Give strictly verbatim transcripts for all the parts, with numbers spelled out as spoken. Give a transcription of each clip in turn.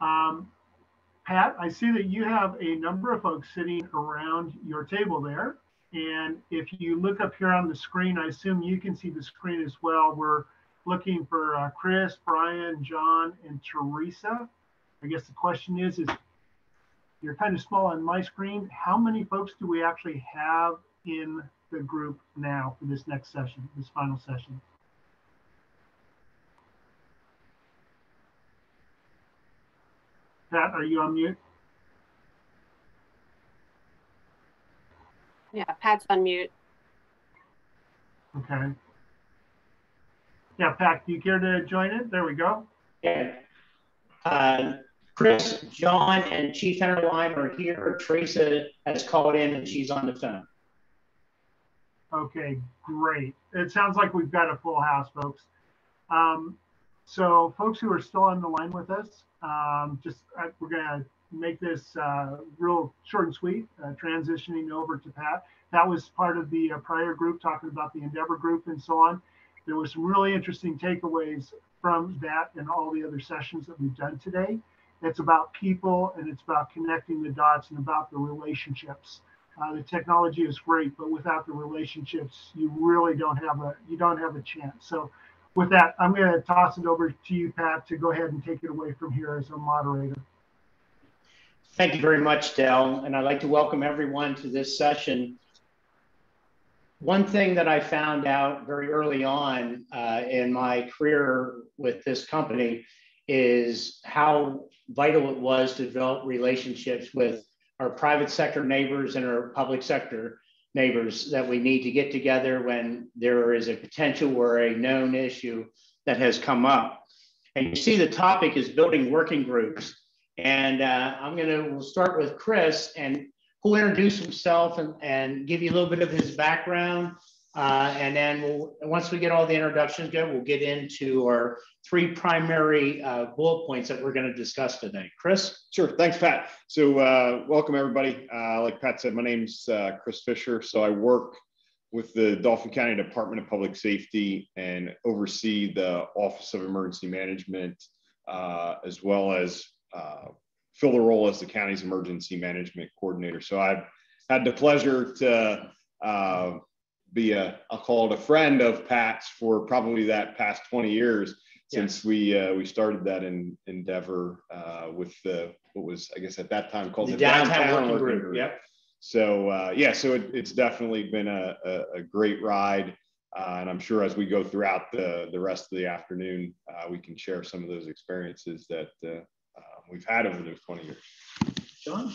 Um, Pat, I see that you have a number of folks sitting around your table there. And if you look up here on the screen, I assume you can see the screen as well. We're looking for uh, Chris, Brian, John, and Teresa. I guess the question is, is you're kind of small on my screen. How many folks do we actually have in the group now for this next session, this final session? Pat, are you on mute? Yeah, Pat's on mute. Okay. Yeah, Pat, do you care to join it? There we go. Yeah. Uh, Chris, John, and Chief Enterline are here. Teresa has called in and she's on the phone. Okay, great. It sounds like we've got a full house, folks. Um, so folks who are still on the line with us, um, just I, we're going to make this uh, real short and sweet, uh, transitioning over to Pat. That was part of the uh, prior group talking about the Endeavor group and so on. There was some really interesting takeaways from that and all the other sessions that we've done today. It's about people and it's about connecting the dots and about the relationships. Uh, the technology is great, but without the relationships, you really don't have a you don't have a chance. So with that, I'm going to toss it over to you, Pat, to go ahead and take it away from here as a moderator. Thank you very much, Del, and I'd like to welcome everyone to this session. One thing that I found out very early on uh, in my career with this company is how vital it was to develop relationships with our private sector neighbors and our public sector neighbors, that we need to get together when there is a potential or a known issue that has come up. And you see the topic is building working groups. And uh, I'm going to we'll start with Chris, and who'll introduce himself and, and give you a little bit of his background. Uh, and then we'll, once we get all the introductions going, we'll get into our three primary uh, bullet points that we're going to discuss today. Chris? Sure. Thanks, Pat. So uh, welcome, everybody. Uh, like Pat said, my name's uh, Chris Fisher. So I work with the Dauphin County Department of Public Safety and oversee the Office of Emergency Management, uh, as well as Uh, fill the role as the county's emergency management coordinator. So I've had the pleasure to uh, be a, I'll call it a friend of Pat's for probably that past twenty years yeah. since we uh, we started that in, endeavor uh, with the, what was, I guess at that time called the, the Downtown, downtown Working, Working Group. Group. Yep. So uh, yeah, so it, it's definitely been a, a, a great ride. Uh, and I'm sure as we go throughout the, the rest of the afternoon, uh, we can share some of those experiences that uh, we've had over those twenty years. John?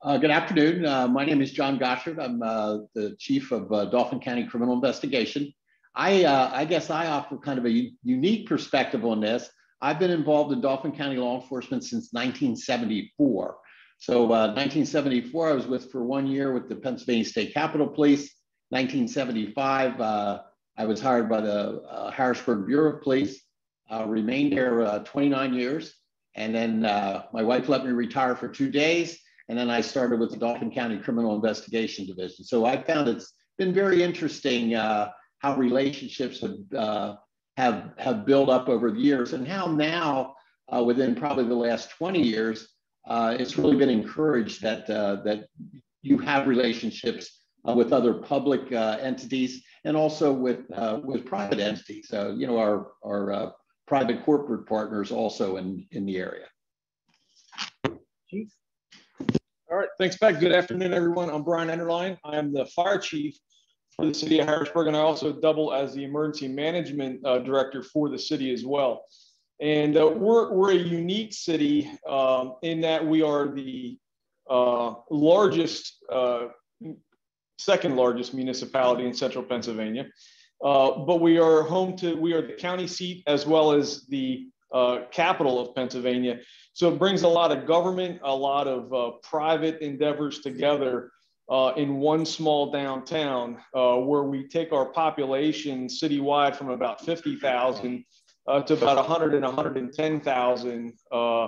Uh, good afternoon. Uh, my name is John Goshert. I'm uh, the chief of uh, Dauphin County Criminal Investigation. I, uh, I guess I offer kind of a unique perspective on this. I've been involved in Dauphin County law enforcement since nineteen seventy-four. So uh, nineteen seventy-four, I was with for one year with the Pennsylvania State Capitol Police. nineteen seventy-five, uh, I was hired by the uh, Harrisburg Bureau of Police. Uh, remained there uh, twenty-nine years, and then uh, my wife let me retire for two days, and then I started with the Dauphin County Criminal Investigation Division. So I found it's been very interesting uh, how relationships have, uh, have, have built up over the years, and how now, uh, within probably the last twenty years, uh, it's really been encouraged that, uh, that you have relationships uh, with other public uh, entities, and also with, uh, with private entities. So, you know, our, our uh, private corporate partners also in, in the area. Chief? All right, thanks, Pat. Good afternoon, everyone. I'm Brian Enterline. I am the fire chief for the city of Harrisburg, and I also double as the emergency management uh, director for the city as well. And uh, we're, we're a unique city um, in that we are the uh, largest, uh, second largest municipality in central Pennsylvania. Uh, but we are home to, we are the county seat as well as the uh, capital of Pennsylvania. So it brings a lot of government, a lot of uh, private endeavors together uh, in one small downtown uh, where we take our population citywide from about fifty thousand uh, to about one hundred and one hundred ten thousand uh,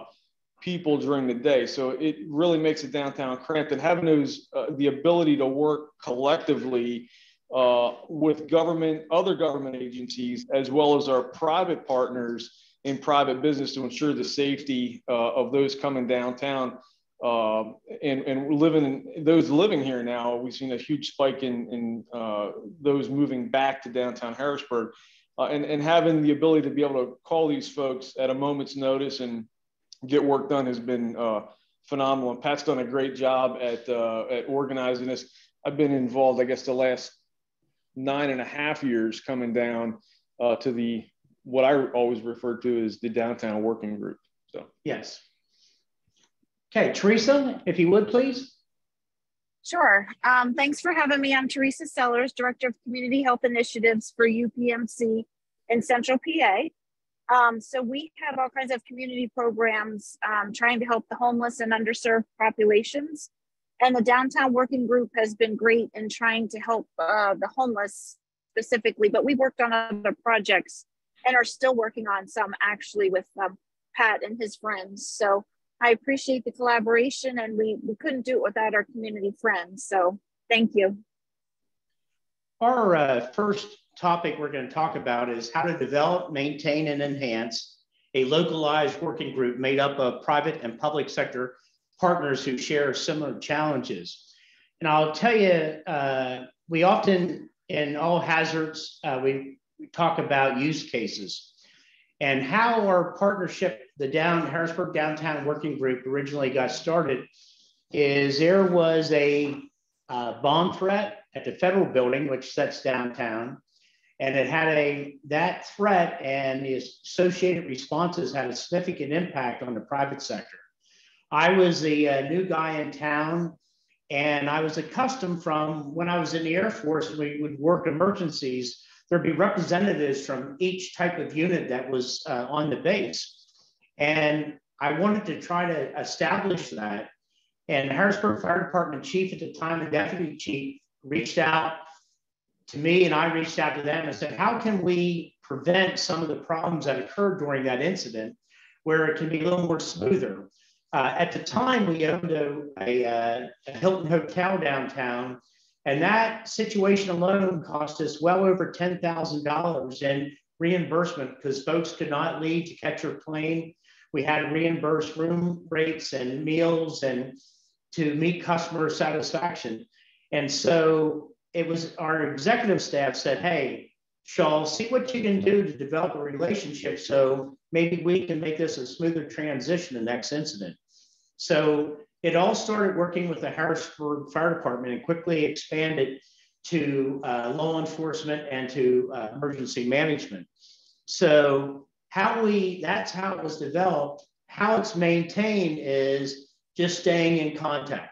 people during the day. So it really makes it downtown cramped, and having those, uh, the ability to work collectively Uh, with government, other government agencies, as well as our private partners in private business to ensure the safety uh, of those coming downtown. Uh, and, and living, those living here now, we've seen a huge spike in, in uh, those moving back to downtown Harrisburg. Uh, and, and having the ability to be able to call these folks at a moment's notice and get work done has been uh, phenomenal. And Pat's done a great job at, uh, at organizing this. I've been involved, I guess, the last nine and a half years coming down uh, to the, what I always refer to as the downtown working group. So, yes. Okay, Teresa, if you would, please. Sure. Um, thanks for having me. I'm Teresa Sellers, Director of Community Health Initiatives for U P M C in Central P A. Um, so we have all kinds of community programs um, trying to help the homeless and underserved populations. And the Downtown Working Group has been great in trying to help uh, the homeless specifically, but we worked on other projects and are still working on some actually with um, Pat and his friends. So I appreciate the collaboration, and we, we couldn't do it without our community friends. So thank you. Our uh, first topic we're going to talk about is how to develop, maintain, and enhance a localized working group made up of private and public sector partners who share similar challenges. And I'll tell you, uh, we often, in all hazards, uh, we, we talk about use cases and how our partnership, the down, Harrisburg Downtown Working Group, originally got started is there was a uh, bomb threat at the federal building, which sits downtown, and it had a, that threat and the associated responses had a significant impact on the private sector. I was the uh, new guy in town, and I was accustomed from when I was in the Air Force, we would work emergencies. There'd be representatives from each type of unit that was uh, on the base. And I wanted to try to establish that. And Harrisburg Fire Department chief at the time, the deputy chief, reached out to me, and I reached out to them and said, how can we prevent some of the problems that occurred during that incident where it can be a little more smoother? Uh, at the time, we owned a, a, a Hilton Hotel downtown, and that situation alone cost us well over ten thousand dollars in reimbursement because folks could not leave to catch their plane. We had reimbursed room rates and meals and to meet customer satisfaction. And so it was our executive staff said, hey, Shaw, see what you can do to develop a relationship so maybe we can make this a smoother transition the next incident. So it all started working with the Harrisburg Fire Department and quickly expanded to uh, law enforcement and to uh, emergency management. So how we, that's how it was developed. How it's maintained is just staying in contact,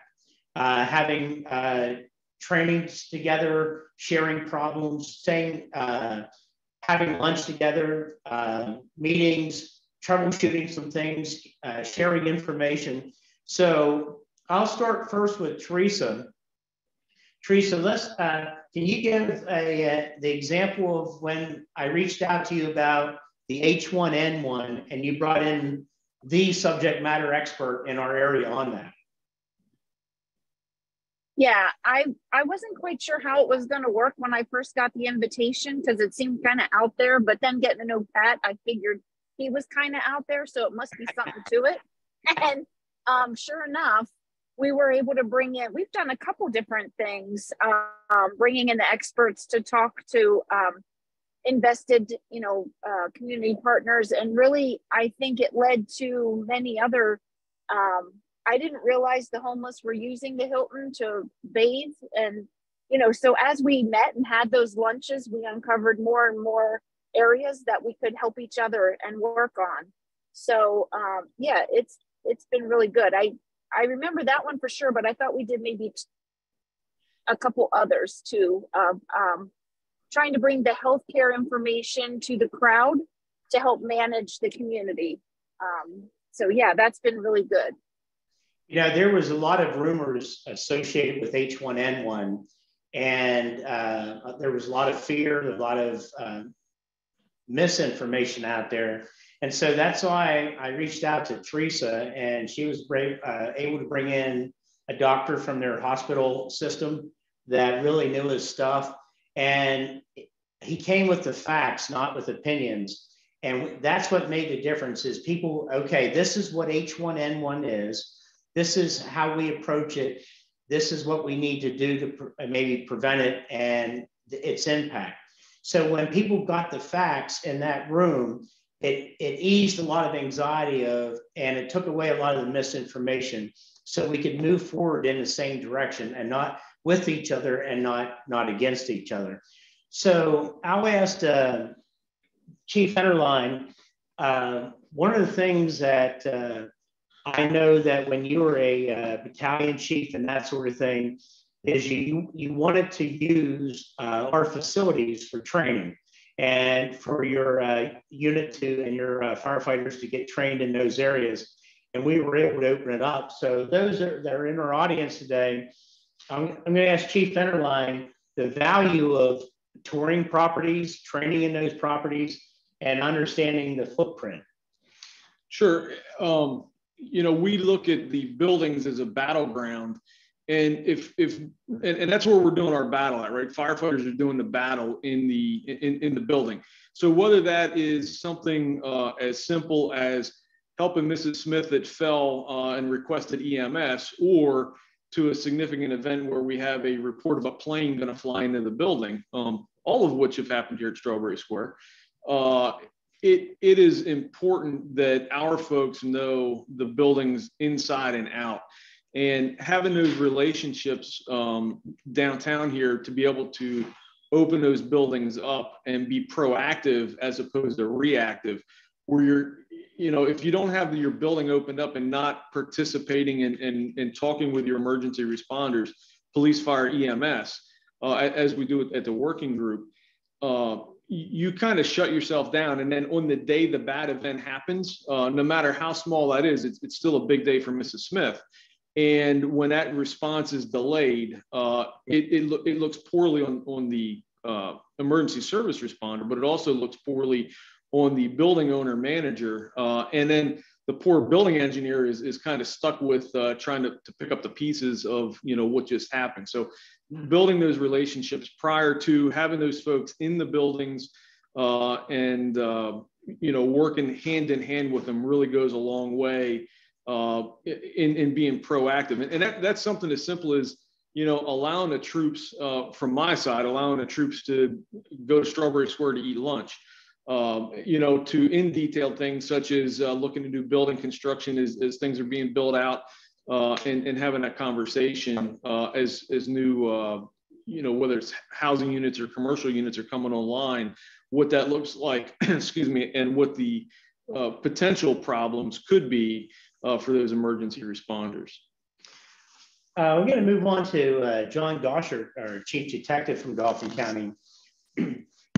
uh, having uh, trainings together, sharing problems, staying, uh, having lunch together, uh, meetings, troubleshooting some things, uh, sharing information. So I'll start first with Teresa. Teresa, let's, uh, can you give a, uh, the example of when I reached out to you about the H one N one and you brought in the subject matter expert in our area on that? Yeah, I, I wasn't quite sure how it was going to work when I first got the invitation because it seemed kind of out there, but then getting to know Pat, I figured he was kind of out there, so it must be something to it. And um, sure enough, we were able to bring in, we've done a couple different things, um, bringing in the experts to talk to um, invested, you know, uh, community partners. And really, I think it led to many other, um, I didn't realize the homeless were using the Hilton to bathe. And, you know, so as we met and had those lunches, we uncovered more and more areas that we could help each other and work on. So um, yeah, it's, it's been really good. I, I remember that one for sure, but I thought we did maybe a couple others too, of um, trying to bring the healthcare information to the crowd to help manage the community. Um, so yeah, that's been really good. You know, there was a lot of rumors associated with H one N one, and uh, there was a lot of fear, a lot of um, misinformation out there. And so that's why I reached out to Teresa, and she was brave, uh, able to bring in a doctor from their hospital system that really knew his stuff. And he came with the facts, not with opinions. And that's what made the difference is people, okay, this is what H one N one is. This is how we approach it. This is what we need to do to pre- maybe prevent it and its impact. So when people got the facts in that room, it, it eased a lot of anxiety of, and it took away a lot of the misinformation so we could move forward in the same direction and not with each other and not, not against each other. So I'll ask uh, Chief Enterline, uh, one of the things that uh, I know that when you were a uh, battalion chief and that sort of thing, is you, you wanted to use uh, our facilities for training and for your uh, unit to and your uh, firefighters to get trained in those areas. And we were able to open it up. So those are, that are in our audience today, I'm, I'm gonna ask Chief Enterline the value of touring properties, training in those properties, and understanding the footprint. Sure. Um, you know, we look at the buildings as a battleground. And if if and, and that's where we're doing our battle at, right? Firefighters are doing the battle in the in, in the building. So whether that is something uh, as simple as helping Missus Smith that fell uh, and requested E M S, or to a significant event where we have a report of a plane going to fly into the building, um, all of which have happened here at Strawberry Square, uh, it it is important that our folks know the buildings inside and out. And having those relationships um, downtown here to be able to open those buildings up and be proactive as opposed to reactive, where you're, you know, if you don't have your building opened up and not participating and and, and talking with your emergency responders, police, fire, E M S, uh, as we do at the working group, uh, you kind of shut yourself down. And then on the day the bad event happens, uh, no matter how small that is, it's, it's still a big day for Missus Smith. And when that response is delayed, uh, it, it, lo it looks poorly on, on the uh, emergency service responder, but it also looks poorly on the building owner manager. Uh, and then the poor building engineer is, is kind of stuck with uh, trying to, to pick up the pieces of, you know, what just happened. So building those relationships prior to, having those folks in the buildings uh, and, uh, you know, working hand in hand with them really goes a long way. Uh, in, in being proactive. And, and that, that's something as simple as, you know, allowing the troops uh, from my side, allowing the troops to go to Strawberry Square to eat lunch, um, you know, to in detailed things such as uh, looking to do building construction as, as things are being built out uh, and, and having that conversation uh, as, as new, uh, you know, whether it's housing units or commercial units are coming online, what that looks like, excuse me, and what the uh, potential problems could be Uh, for those emergency responders. Uh, we're going to move on to uh, John Goshert, our chief detective from Dauphin County.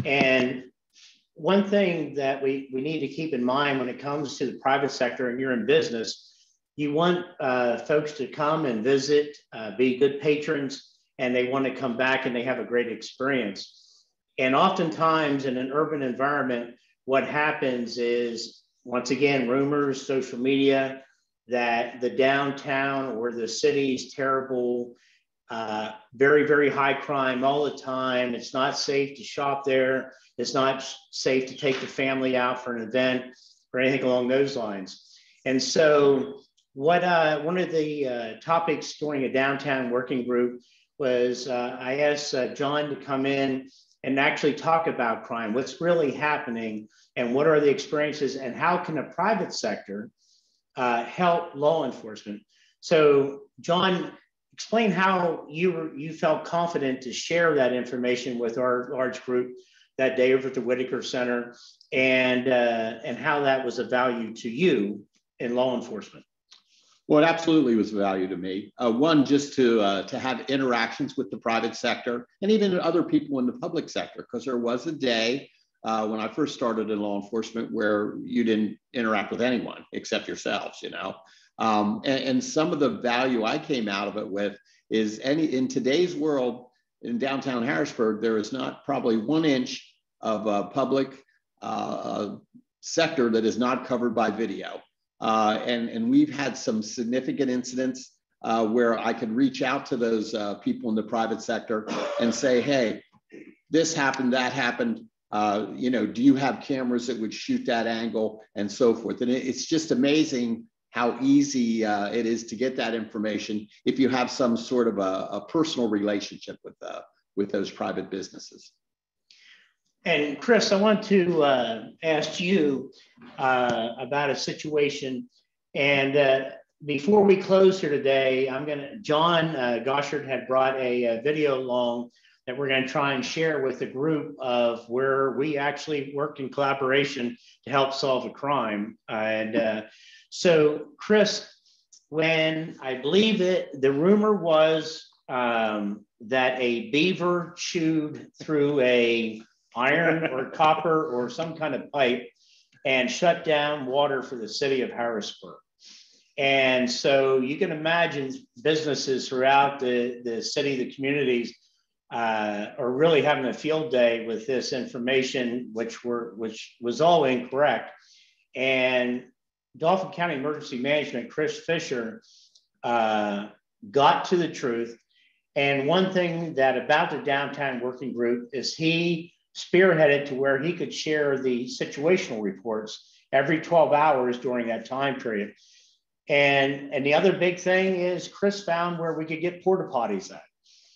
And one thing that we, we need to keep in mind when it comes to the private sector and you're in business, you want uh, folks to come and visit, uh, be good patrons, and they want to come back and they have a great experience. And oftentimes in an urban environment, what happens is, once again, rumors, social media, that the downtown or the city's terrible, uh, very, very high crime all the time. It's not safe to shop there. It's not safe to take the family out for an event or anything along those lines. And so what uh, one of the uh, topics during a downtown working group was uh, I asked uh, John to come in and actually talk about crime, what's really happening and what are the experiences and how can a private sector uh, help law enforcement. So John, explain how you, were, you felt confident to share that information with our large group that day over at the Whitaker Center and, uh, and how that was of value to you in law enforcement. Well, it absolutely was a value to me. Uh, one, just to uh, to have interactions with the private sector and even other people in the public sector, because there was a day uh, when I first started in law enforcement where you didn't interact with anyone except yourselves, you know. Um, and, and some of the value I came out of it with is any in today's world in downtown Harrisburg, there is not probably one inch of uh, public uh, sector that is not covered by video. Uh, and, and we've had some significant incidents uh, where I could reach out to those uh, people in the private sector and say, hey, this happened, that happened. Uh, you know, do you have cameras that would shoot that angle and so forth? And it's just amazing how easy uh, it is to get that information if you have some sort of a, a personal relationship with, uh, with those private businesses. And Chris, I want to uh, ask you uh, about a situation. And uh, before we close here today, I'm going to, John uh, Goshert had brought a, a video along that we're going to try and share with the group of where we actually worked in collaboration to help solve a crime. And uh, so, Chris, when I believe it, the rumor was um, that a beaver chewed through a iron or copper or some kind of pipe and shut down water for the city of Harrisburg. And so you can imagine businesses throughout the, the city, the communities uh, are really having a field day with this information, which were which was all incorrect. And Dauphin County Emergency Management, Chris Fisher, uh, got to the truth. And one thing that about the downtown working group is he spearheaded to where he could share the situational reports every twelve hours during that time period. And, and the other big thing is Chris found where we could get porta potties at.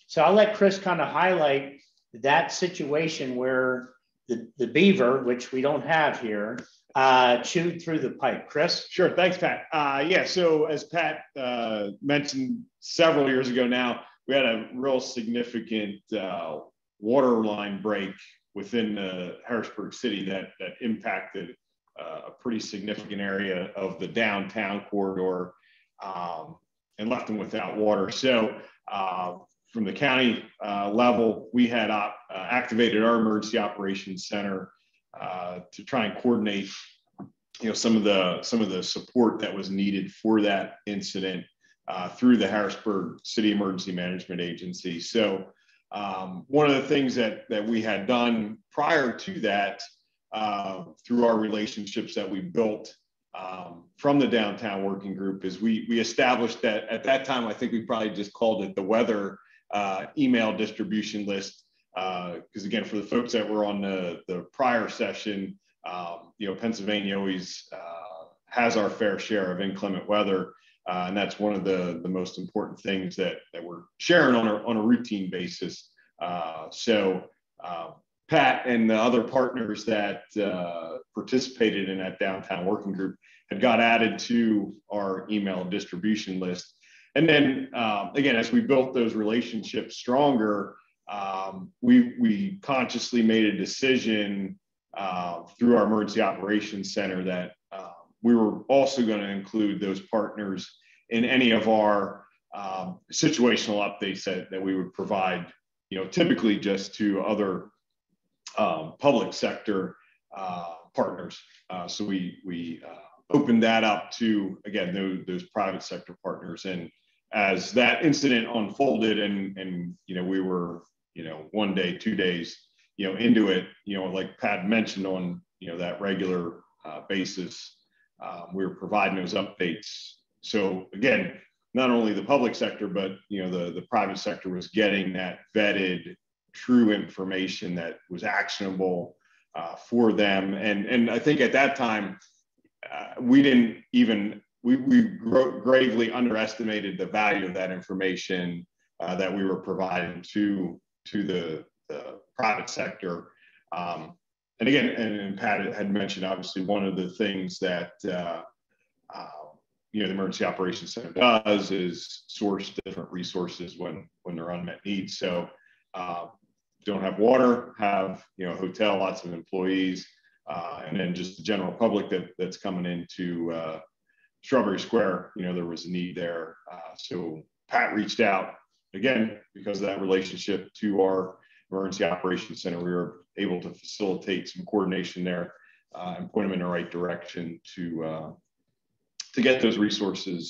So I'll let Chris kind of highlight that situation where the, the beaver, which we don't have here, uh, chewed through the pipe. Chris? Sure, thanks, Pat. Uh, yeah, so as Pat uh, mentioned several years ago now, we had a real significant uh, water line break within uh, Harrisburg City that, that impacted uh, a pretty significant area of the downtown corridor um, and left them without water. So uh, from the county uh, level, we had op uh, activated our emergency operations center uh, to try and coordinate, you know, some of the some of the support that was needed for that incident uh, through the Harrisburg City Emergency Management Agency. So Um, one of the things that, that we had done prior to that, uh, through our relationships that we built um, from the downtown working group, is we, we established that at that time, I think we probably just called it the weather uh, email distribution list. Because uh, again, for the folks that were on the, the prior session, um, you know, Pennsylvania always uh, has our fair share of inclement weather. Uh, and that's one of the, the most important things that, that we're sharing on a, on a routine basis. Uh, so uh, Pat and the other partners that uh, participated in that downtown working group had got added to our email distribution list. And then uh, again, as we built those relationships stronger, um, we, we consciously made a decision uh, through our emergency operations center that uh, we were also going to include those partners in any of our um, situational updates that, that we would provide, you know, typically just to other um, public sector uh, partners. Uh, so we, we uh, opened that up to, again, those, those private sector partners. And as that incident unfolded and, and, you know, we were, you know, one day, two days, you know, into it, you know, like Pat mentioned, on, you know, that regular uh, basis, Um, we were providing those updates. So again, not only the public sector, but you know the, the private sector was getting that vetted, true information that was actionable uh, for them. And, and I think at that time, uh, we didn't even, we, we gravely underestimated the value of that information uh, that we were providing to, to the, the private sector. Um, And again, and, and Pat had mentioned, obviously, one of the things that, uh, uh, you know, the Emergency Operations Center does is source different resources when, when there are unmet needs. So uh, don't have water, have, you know, a hotel, lots of employees, uh, and then just the general public that, that's coming into uh, Strawberry Square, you know, there was a need there. Uh, so Pat reached out, again, because of that relationship to our Emergency Operations Center. We were able to facilitate some coordination there uh, and point them in the right direction to uh, to get those resources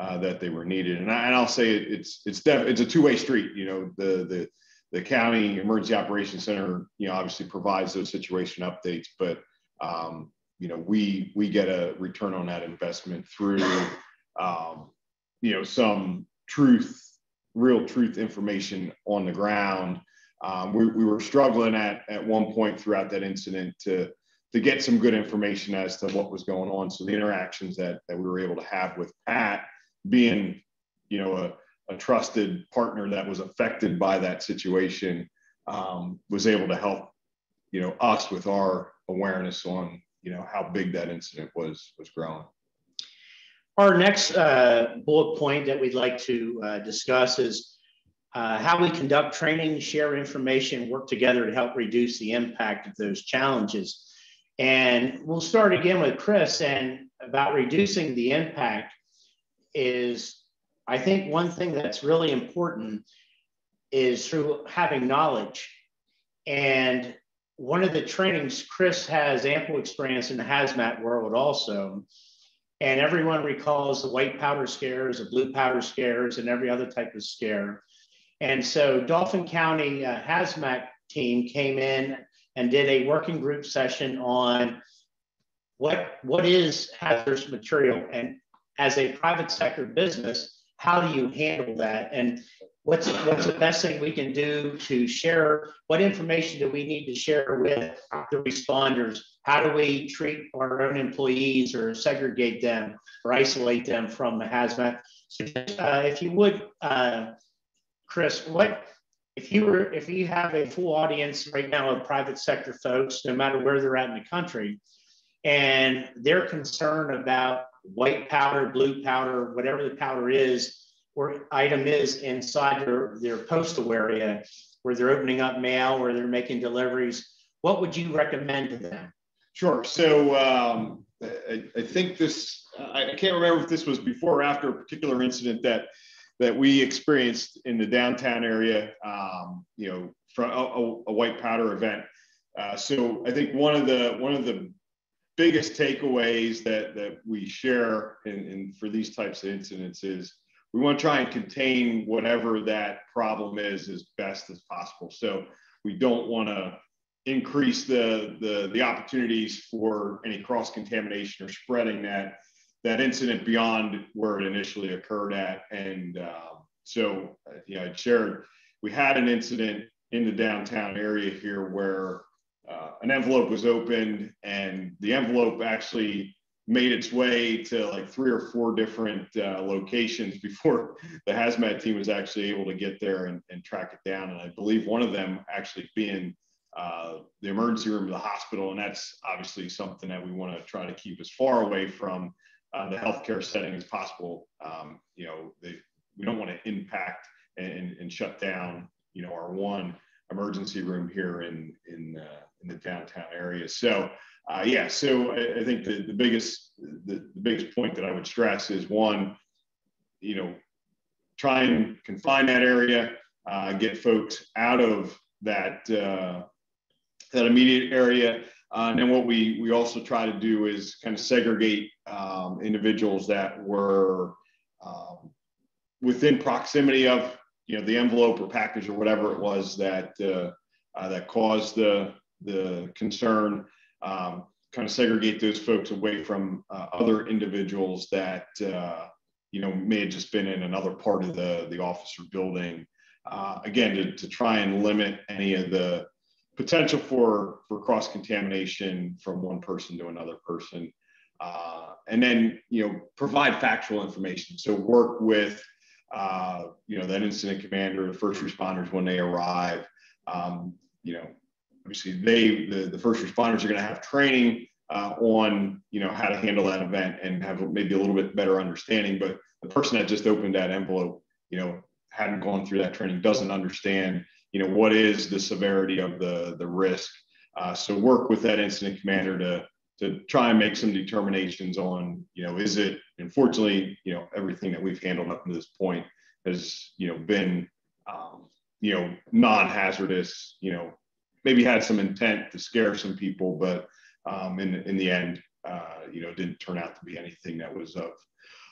uh, that they were needed. And, I, and I'll say it's it's it's a two-way street. You know, the the the county emergency operations center, you know, obviously provides those situation updates, but um, you know, we we get a return on that investment through um, you know, some truth, real truth information on the ground. Um, we, we were struggling at, at one point throughout that incident to, to get some good information as to what was going on. So the interactions that, that we were able to have with Pat, being, you know, a, a trusted partner that was affected by that situation, um, was able to help, you know, us with our awareness on, you know, how big that incident was, was growing. Our next uh, bullet point that we'd like to uh, discuss is uh, how we conduct training, share information, work together to help reduce the impact of those challenges. And we'll start again with Chris, and about reducing the impact is, I think one thing that's really important is through having knowledge. And one of the trainings, Chris has ample experience in the hazmat world also. And everyone recalls the white powder scares, the blue powder scares, and every other type of scare. And so Dauphin County uh, hazmat team came in and did a working group session on what, what is hazardous material, and as a private sector business, how do you handle that? And what's, what's the best thing we can do to share? What information do we need to share with the responders? How do we treat our own employees or segregate them or isolate them from the hazmat? So uh, if you would, uh, Chris, what if you were, if you have a full audience right now of private sector folks, no matter where they're at in the country, and they're concerned about white powder, blue powder, whatever the powder is, or item is inside their, their postal area, where they're opening up mail, where they're making deliveries, what would you recommend to them? Sure, so um, I, I think this, I can't remember if this was before or after a particular incident that, that we experienced in the downtown area, um, you know, from a, a white powder event. Uh, so I think one of the, one of the biggest takeaways that, that we share in, in, for these types of incidents is, we want to try and contain whatever that problem is as best as possible. So we don't want to increase the, the, the opportunities for any cross-contamination or spreading that, that incident beyond where it initially occurred at. And uh, so, you know, I shared, we had an incident in the downtown area here where uh, an envelope was opened, and the envelope actually made its way to like three or four different uh, locations before the hazmat team was actually able to get there and, and track it down. And I believe one of them actually being uh, the emergency room of the hospital. And that's obviously something that we want to try to keep as far away from uh, the healthcare setting as possible. Um, you know, they, we don't want to impact and, and shut down, you know, our one emergency room here in, in, uh, in the downtown area. So Uh, yeah, so I, I think the, the biggest the, the biggest point that I would stress is, one, you know, try and confine that area, uh, get folks out of that uh, that immediate area, uh, and then what we we also try to do is kind of segregate um, individuals that were um, within proximity of, you know, the envelope or package or whatever it was that uh, uh, that caused the the concern. Um, kind of segregate those folks away from uh, other individuals that, uh, you know, may have just been in another part of the, the office or building. Uh, again, to, to try and limit any of the potential for, for cross-contamination from one person to another person. Uh, and then, you know, provide factual information. So work with, uh, you know, that incident commander, the first responders when they arrive, um, you know, obviously, they the, the first responders are going to have training uh, on, you know, how to handle that event and have maybe a little bit better understanding. But the person that just opened that envelope, you know, hadn't gone through that training, doesn't understand, you know, what is the severity of the the risk. Uh, so work with that incident commander to to try and make some determinations on, you know, is it, unfortunately, you know, everything that we've handled up to this point has, you know, been, um, you know, non-hazardous, you know. Maybe had some intent to scare some people, but um, in, in the end, uh, you know, it didn't turn out to be anything that was of,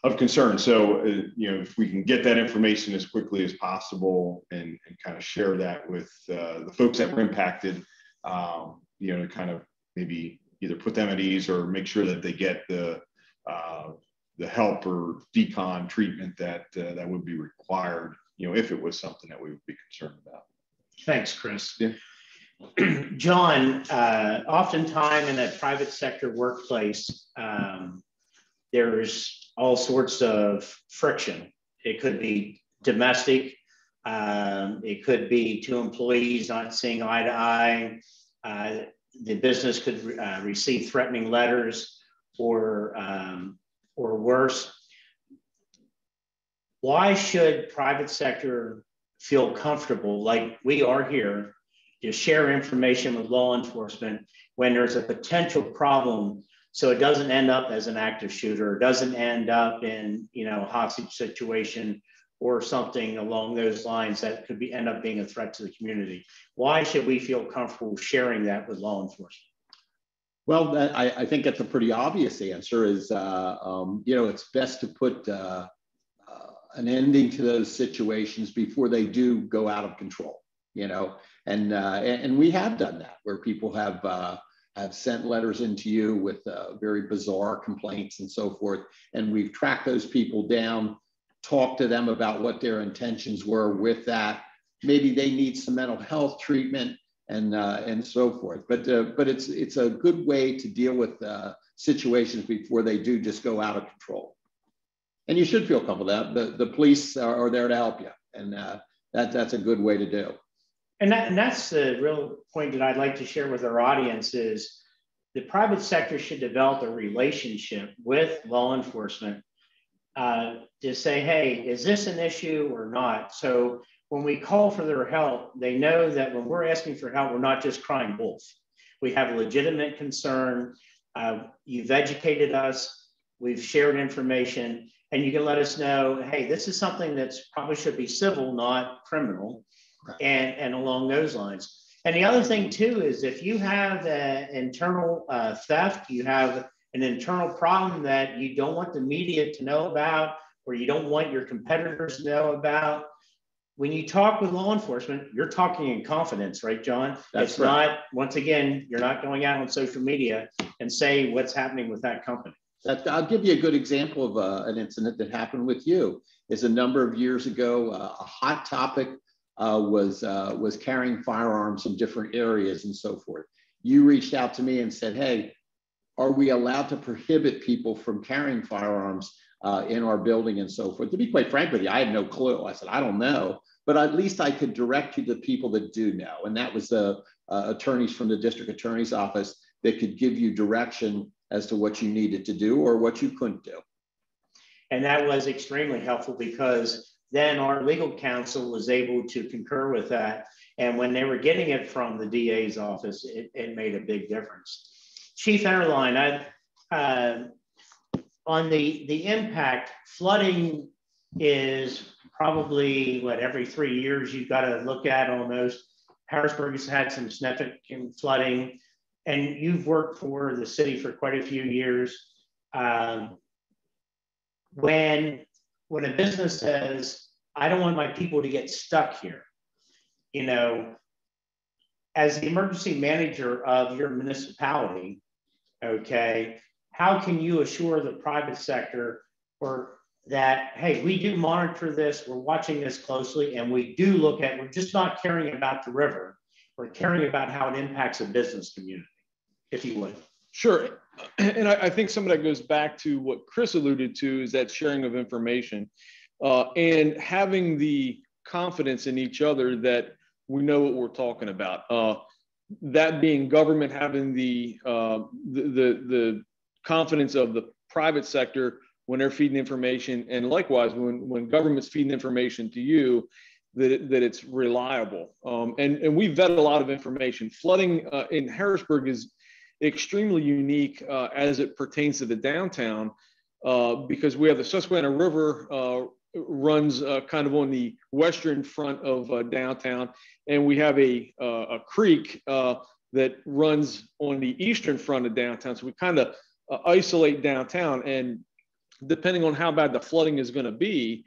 of concern. So, uh, you know, if we can get that information as quickly as possible and, and kind of share that with uh, the folks that were impacted, um, you know, to kind of maybe either put them at ease or make sure that they get the, uh, the help or decon treatment that, uh, that would be required, you know, if it was something that we would be concerned about. Thanks, Chris. Yeah. John, uh, oftentimes in that private sector workplace, um, there's all sorts of friction. It could be domestic. Um, it could be two employees not seeing eye to eye. Uh, the business could uh, receive threatening letters or, um, or worse. Why should private sector feel comfortable, like we are here, to share information with law enforcement when there's a potential problem, so it doesn't end up as an active shooter, doesn't end up in, you know, a hostage situation or something along those lines that could be end up being a threat to the community? Why should we feel comfortable sharing that with law enforcement? Well, I, I think that's a pretty obvious answer is, uh, um, you know, it's best to put uh, uh, an ending to those situations before they do go out of control, you know, and, uh, and we have done that where people have, uh, have sent letters into you with uh, very bizarre complaints and so forth. And we've tracked those people down, talk to them about what their intentions were with that. Maybe they need some mental health treatment and uh, and so forth. But uh, but it's it's a good way to deal with uh, situations before they do just go out of control. And you should feel comfortable that the the police are, are there to help you, and uh, that that's a good way to do. And that and that's the real point that I'd like to share with our audience is the private sector should develop a relationship with law enforcement. Uh, to say, hey, is this an issue or not? So when we call for their help, they know that when we're asking for help, we're not just crying wolf. We have a legitimate concern. Uh, you've educated us. We've shared information. And you can let us know, hey, this is something that's probably should be civil, not criminal, and, and along those lines. And the other thing, too, is if you have an internal uh, theft, you have an internal problem that you don't want the media to know about, or you don't want your competitors to know about. When you talk with law enforcement, you're talking in confidence, right, John? That's it's right. Not, once again, you're not going out on social media and say what's happening with that company. That, I'll give you a good example of uh, an incident that happened with you. Is a number of years ago, uh, a hot topic uh, was, uh, was carrying firearms in different areas and so forth. You reached out to me and said, hey, are we allowed to prohibit people from carrying firearms uh, in our building and so forth? To be quite frank with you, I had no clue. I said, I don't know, but at least I could direct you to people that do know. And that was the uh, attorneys from the district attorney's office that could give you direction as to what you needed to do or what you couldn't do. And that was extremely helpful because then our legal counsel was able to concur with that. And when they were getting it from the D A's office, it, it made a big difference. Chief Enterline, I, uh, on the, the impact, flooding is probably what every three years you've got to look at almost. Harrisburg has had some significant flooding, and you've worked for the city for quite a few years. Um, when, when a business says, I don't want my people to get stuck here, you know, as the emergency manager of your municipality, okay, how can you assure the private sector or that, hey, we do monitor this, we're watching this closely, and we do look at, we're just not caring about the river, we're caring about how it impacts a business community, if you would. Sure, and I, I think some of that goes back to what Chris alluded to is that sharing of information uh, and having the confidence in each other that we know what we're talking about. Uh, that being government having the, uh, the, the the confidence of the private sector when they're feeding information, and likewise when when government's feeding information to you, that it, that it's reliable. Um, and and we vet a lot of information. Flooding uh, in Harrisburg is extremely unique uh, as it pertains to the downtown uh, because we have the Susquehanna River. Uh, runs uh, kind of on the western front of uh, downtown, and we have a, uh, a creek uh, that runs on the eastern front of downtown. So we kind of uh, isolate downtown, and depending on how bad the flooding is going to be,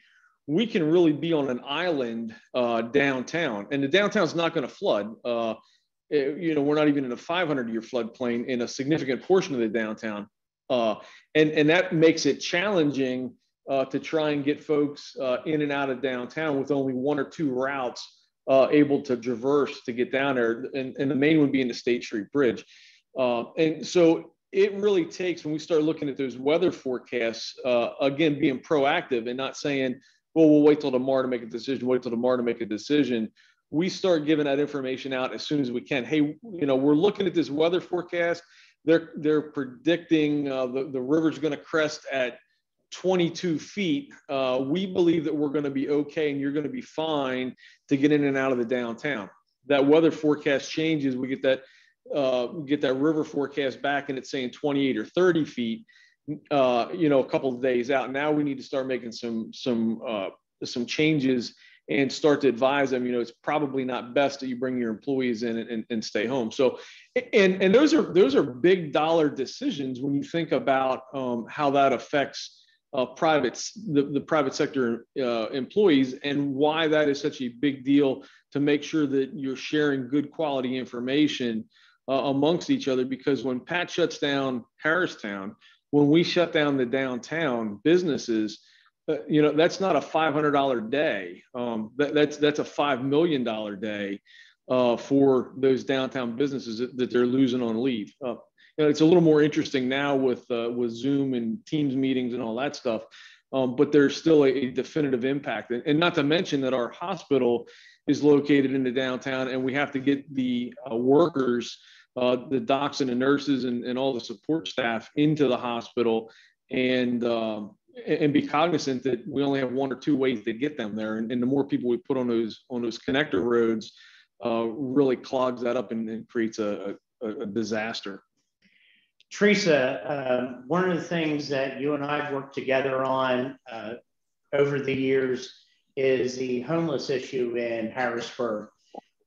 we can really be on an island uh, downtown, and the downtown's not going to flood. Uh, it, you know, we're not even in a five hundred year floodplain in a significant portion of the downtown. Uh, and, and that makes it challenging Uh, to try and get folks uh, in and out of downtown with only one or two routes uh, able to traverse to get down there. And, and the main one being the State Street Bridge. Uh, and so it really takes, when we start looking at those weather forecasts, uh, again, being proactive and not saying, well, we'll wait till tomorrow to make a decision, wait till tomorrow to make a decision. We start giving that information out as soon as we can. Hey, you know, we're looking at this weather forecast. They're, they're predicting uh, the, the river's going to crest at twenty-two feet. Uh, we believe that we're going to be okay and you're going to be fine to get in and out of the downtown. That weather forecast changes. We get that uh, get that river forecast back and it's saying twenty-eight or thirty feet, uh, you know, a couple of days out. Now we need to start making some, some, uh, some changes and start to advise them, you know, it's probably not best that you bring your employees in and, and, and stay home. So, and, and those are, those are big dollar decisions when you think about um, how that affects uh, private, the, the private sector uh, employees, and why that is such a big deal to make sure that you're sharing good quality information uh, amongst each other. Because when Pat shuts down Harristown, when we shut down the downtown businesses, Uh, you know, that's not a five hundred dollar day. Um, that, that's that's a five million dollar day uh, for those downtown businesses that, that they're losing on leave. Uh, you know, it's a little more interesting now with uh, with Zoom and Teams meetings and all that stuff, um, but there's still a, a definitive impact. And, and not to mention that our hospital is located in the downtown, and we have to get the uh, workers, uh, the docs and the nurses and, and all the support staff into the hospital, and um, and be cognizant that we only have one or two ways to get them there. And, and the more people we put on those on those connector roads uh, really clogs that up and, and creates a, a, a disaster. Teresa, uh, one of the things that you and I've worked together on uh, over the years is the homeless issue in Harrisburg.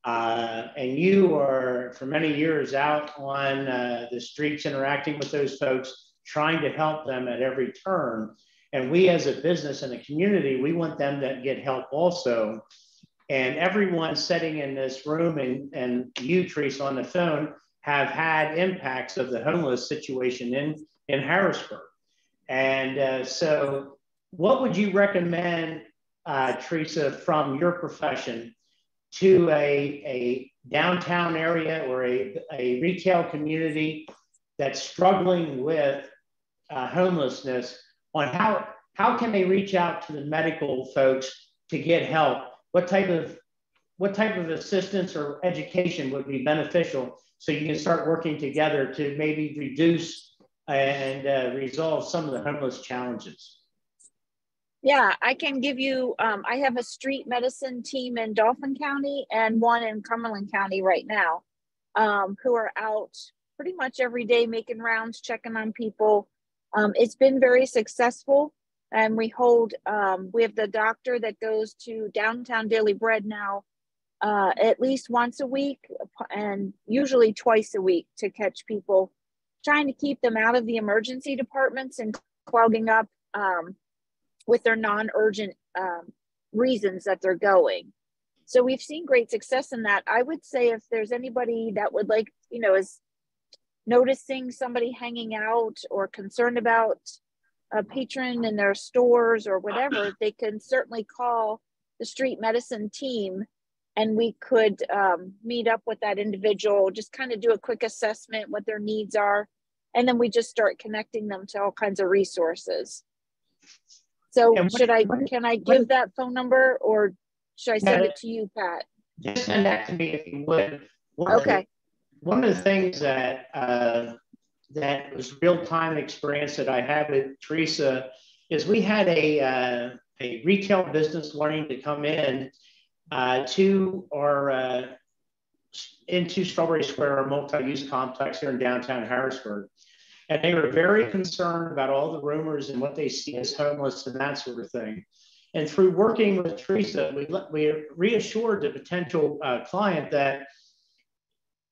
Uh, and you are for many years out on uh, the streets interacting with those folks, trying to help them at every turn. And we as a business and a community, we want them to get help also. And everyone sitting in this room and, and you, Teresa, on the phone, have had impacts of the homeless situation in, in Harrisburg. And uh, so what would you recommend, uh, Teresa, from your profession to a, a downtown area or a, a retail community that's struggling with uh, homelessness on how, how can they reach out to the medical folks to get help? What type of, what type of assistance or education would be beneficial so you can start working together to maybe reduce and uh, resolve some of the homeless challenges? Yeah, I can give you, um, I have a street medicine team in Dauphin County and one in Cumberland County right now um, who are out pretty much every day making rounds, checking on people. Um, it's been very successful, and we hold, um, we have the doctor that goes to downtown Daily Bread now uh, at least once a week and usually twice a week to catch people, trying to keep them out of the emergency departments and clogging up um, with their non-urgent um, reasons that they're going. So we've seen great success in that. I would say if there's anybody that would like, you know, is noticing somebody hanging out or concerned about a patron in their stores or whatever, they can certainly call the street medicine team, and we could um, meet up with that individual, just kind of do a quick assessment, what their needs are. And then we just start connecting them to all kinds of resources. So what, should I, what, can I give what, that phone number, or should I send it to you, Pat? Just send that to me if you would. What okay. One of the things that uh, that was real-time experience that I had with Teresa is we had a, uh, a retail business wanting to come in uh, to our, uh, into Strawberry Square, our multi-use complex here in downtown Harrisburg. And they were very concerned about all the rumors and what they see as homeless and that sort of thing. And through working with Teresa, we, we reassured the potential uh, client that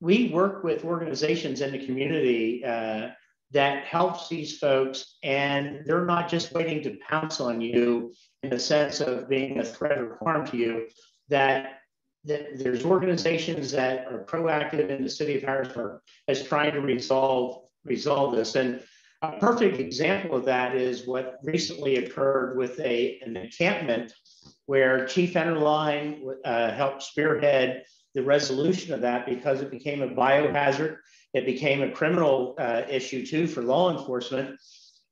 we work with organizations in the community uh, that helps these folks, and they're not just waiting to pounce on you in the sense of being a threat or harm to you, that, that there's organizations that are proactive in the city of Harrisburg as trying to resolve, resolve this. And a perfect example of that is what recently occurred with a, an encampment where Chief Enterline uh, helped spearhead the resolution of that because it became a biohazard. It became a criminal uh, issue too for law enforcement.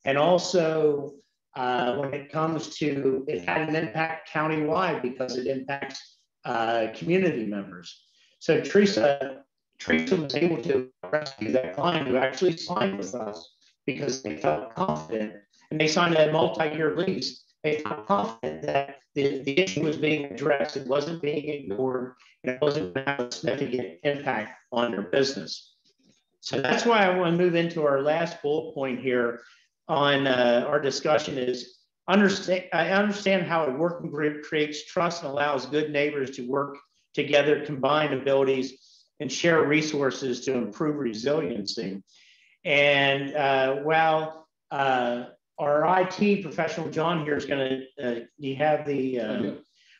And also uh, when it comes to, it had an impact countywide because it impacts uh, community members. So Teresa, Teresa was able to rescue that client who actually signed with us because they felt confident, and they signed a multi-year lease. They felt confident that the, the issue was being addressed. It wasn't being ignored, and it wasn't going to have a significant impact on their business. So that's why I want to move into our last bullet point here on uh, our discussion is, understand, I understand how a working group creates trust and allows good neighbors to work together, combine abilities, and share resources to improve resiliency. And uh, while uh, our I T professional, John, here is going to, uh, you have the, uh,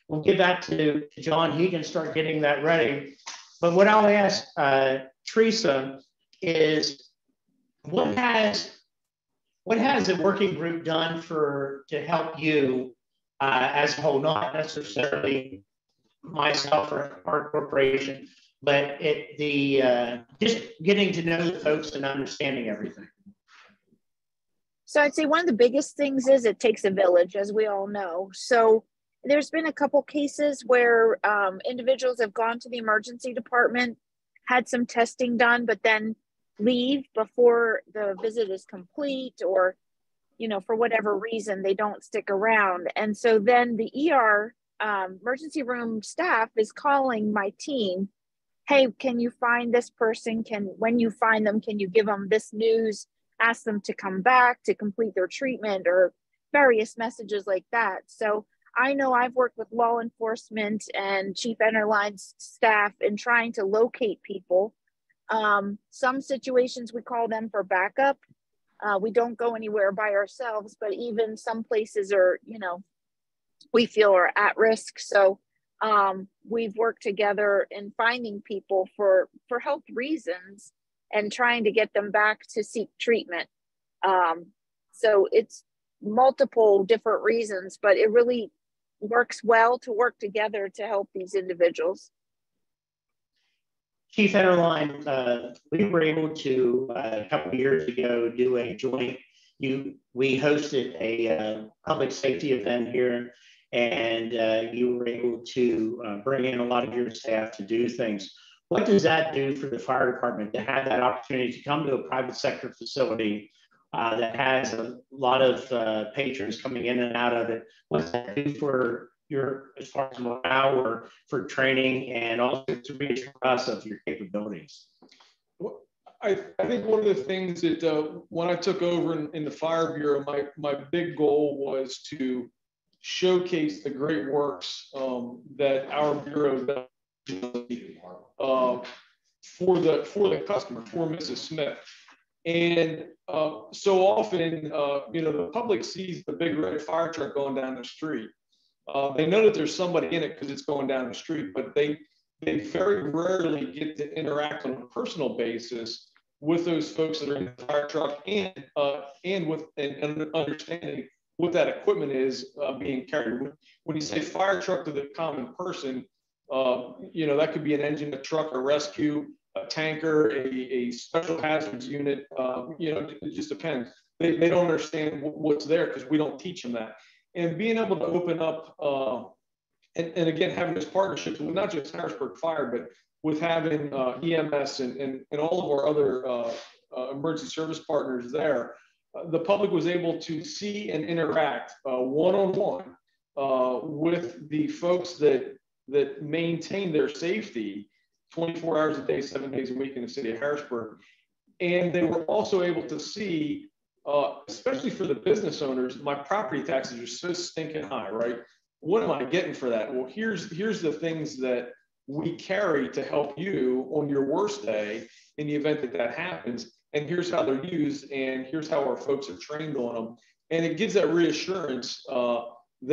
we'll give that to John. He can start getting that ready. But what I'll ask uh, Teresa is, what has, what has the working group done for, to help you uh, as a whole, not necessarily myself or our corporation, but it, the uh, just getting to know the folks and understanding everything? So I'd say one of the biggest things is it takes a village, as we all know. So there's been a couple cases where um, individuals have gone to the emergency department, had some testing done, but then leave before the visit is complete, or, you know, for whatever reason, they don't stick around. And so then the E R, um, emergency room staff is calling my team, hey, can you find this person? Can, when you find them, can you give them this news? Ask them to come back to complete their treatment, or various messages like that. So I know I've worked with law enforcement and Chief Enterline's staff in trying to locate people. Um, some situations we call them for backup. Uh, we don't go anywhere by ourselves, but even some places are, you know, we feel are at risk. So Um, we've worked together in finding people for, for health reasons and trying to get them back to seek treatment. Um, so it's multiple different reasons, but it really works well to work together to help these individuals. Chief Enterline, uh, we were able to, uh, a couple of years ago, do a joint, you, we hosted a uh, public safety event here, and uh, you were able to uh, bring in a lot of your staff to do things. What does that do for the fire department to have that opportunity to come to a private sector facility uh, that has a lot of uh, patrons coming in and out of it? What does that do for your, as far as morale or for training, and also to reassure us of your capabilities? Well, I, I think one of the things that uh, when I took over in, in the Fire Bureau, my, my big goal was to showcase the great works um, that our bureau does uh, for the for the customer, for Missus Smith. And uh, so often, uh, you know, the public sees the big red fire truck going down the street. Uh, they know that there's somebody in it because it's going down the street, but they they very rarely get to interact on a personal basis with those folks that are in the fire truck, and uh, and with and, and understanding what that equipment is uh, being carried. When you say fire truck to the common person, uh, you know, that could be an engine, a truck, a rescue, a tanker, a, a special hazards unit, uh, you know, it just depends. They, they don't understand what's there because we don't teach them that. And being able to open up, uh, and, and again, having this partnership with not just Harrisburg Fire, but with having uh, E M S and, and, and all of our other uh, uh, emergency service partners there, Uh, the public was able to see and interact one-on-one uh, uh, with the folks that, that maintain their safety twenty-four hours a day, seven days a week in the city of Harrisburg. And they were also able to see, uh, especially for the business owners, my property taxes are so stinking high, right? What am I getting for that? Well, here's, here's the things that we carry to help you on your worst day in the event that that happens. And here's how they're used, and here's how our folks are trained on them. And it gives that reassurance uh,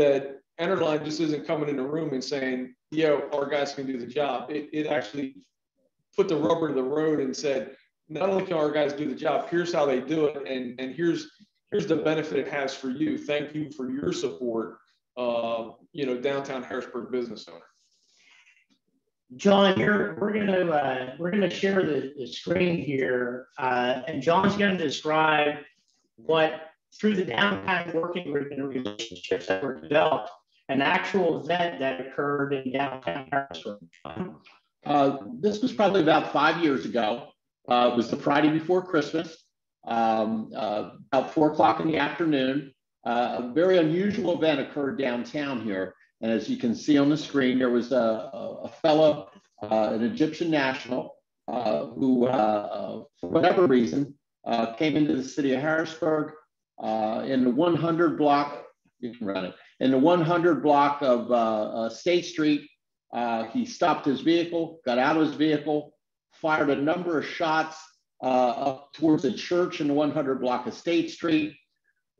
that Enterline just isn't coming in the room and saying, yeah, our guys can do the job. It, it actually put the rubber to the road and said, not only can our guys do the job, here's how they do it, and, and here's, here's the benefit it has for you. Thank you for your support uh, you know, downtown Harrisburg business owner. John, you're, we're gonna uh, we're gonna share the, the screen here, uh, and John's gonna describe what through the downtime working group and relationships that were developed, an actual event that occurred in downtown Harrisburg. Uh, this was probably about five years ago. Uh, it was the Friday before Christmas, um, uh, about four o'clock in the afternoon. Uh, a very unusual event occurred downtown here. And as you can see on the screen, there was a, a fellow, uh, an Egyptian national, uh, who, uh, for whatever reason, uh, came into the city of Harrisburg uh, in the one hundred block, you can run it, in the one hundred block of uh, uh, State Street. Uh, he stopped his vehicle, got out of his vehicle, fired a number of shots uh, up towards a church in the one hundred block of State Street,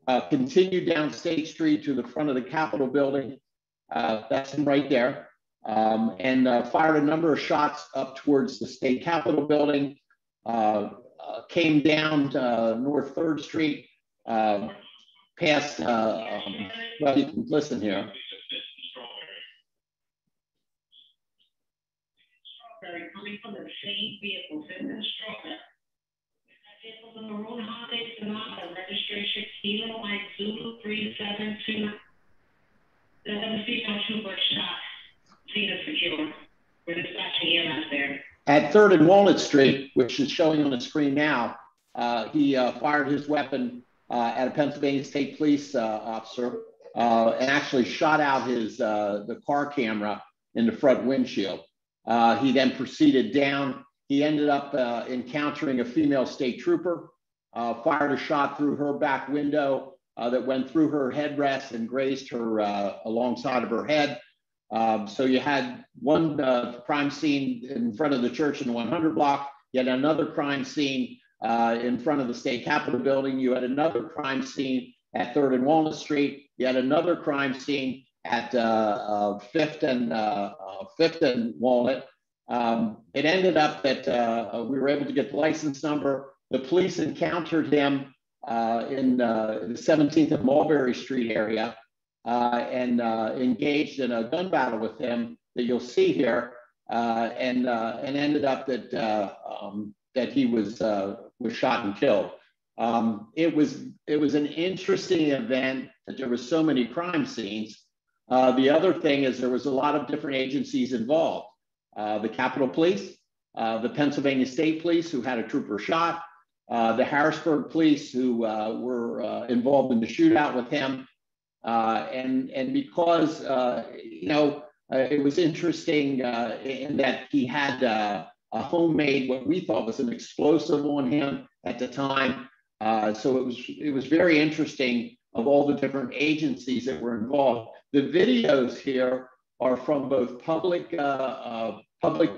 uh, continued down State Street to the front of the Capitol building. Uh, that's him right there, um, and uh, fired a number of shots up towards the state capitol building, uh, uh, came down to, uh, North third Street, uh, past, uh, um, well, you can listen here. Strawberry coming from the same vehicles in the Strawberry. Vehicles on the road, Hyundai Sonata, registration Kilo Mike Zulu three seven two. The female two-bush shot, Tina Secure. We're dispatching him out there. At third and Walnut Street, which is showing on the screen now, uh, he uh, fired his weapon uh, at a Pennsylvania State Police uh, officer uh, and actually shot out his uh, the car camera in the front windshield. Uh, he then proceeded down. He ended up uh, encountering a female state trooper, uh, fired a shot through her back window, Uh, that went through her headrest and grazed her uh, alongside of her head. Um, so you had one uh, crime scene in front of the church in the one hundred block. You had another crime scene uh, in front of the state capitol building. You had another crime scene at third and Walnut Street. You had another crime scene at fifth uh, uh, and fifth uh, uh, and Walnut. Um, it ended up that uh, we were able to get the license number. The police encountered him Uh, in uh, the seventeenth and Mulberry Street area uh, and uh, engaged in a gun battle with him that you'll see here, uh, and uh, and ended up that uh, um, that he was uh, was shot and killed. Um, it was it was an interesting event that there were so many crime scenes. Uh, the other thing is there was a lot of different agencies involved. Uh, the Capitol Police, uh, the Pennsylvania State Police, who had a trooper shot. Uh, the Harrisburg police who uh, were uh, involved in the shootout with him. Uh, and, and because, uh, you know, uh, it was interesting uh, in that he had uh, a homemade, what we thought was an explosive on him at the time. Uh, so it was, it was very interesting of all the different agencies that were involved. The videos here are from both public, uh, uh, public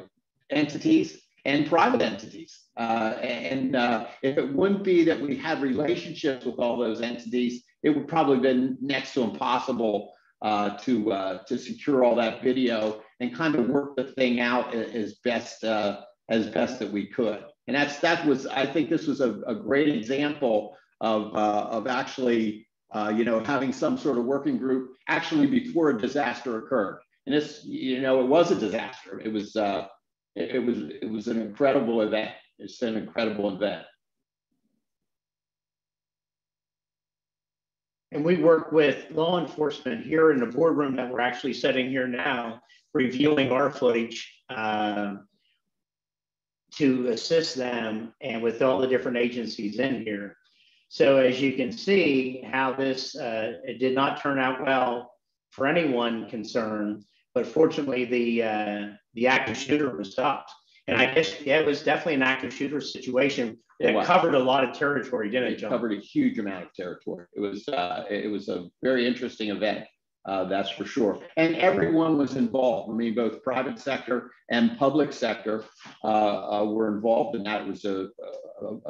entities and private entities. Uh, and uh, if it wouldn't be that we had relationships with all those entities, it would probably have been next to impossible uh, to, uh, to secure all that video and kind of work the thing out as best, uh, as best that we could. And that's, that was, I think this was a, a great example of, uh, of actually, uh, you know, having some sort of working group actually before a disaster occurred. And this, you know, it was a disaster. It was, uh, it, it was, it was an incredible event. It's an incredible event. And we work with law enforcement here in the boardroom that we're actually sitting here now, reviewing our footage uh, to assist them and with all the different agencies in here. So as you can see how this, uh, it did not turn out well for anyone concerned, but fortunately the, uh, the active shooter was stopped. And I guess, yeah, it was definitely an active shooter situation. It wow. covered a lot of territory, didn't it, John? It covered a huge amount of territory. It was, uh, it was a very interesting event, uh, that's for sure. And everyone was involved. I mean, both private sector and public sector uh, uh, were involved in that. It was a,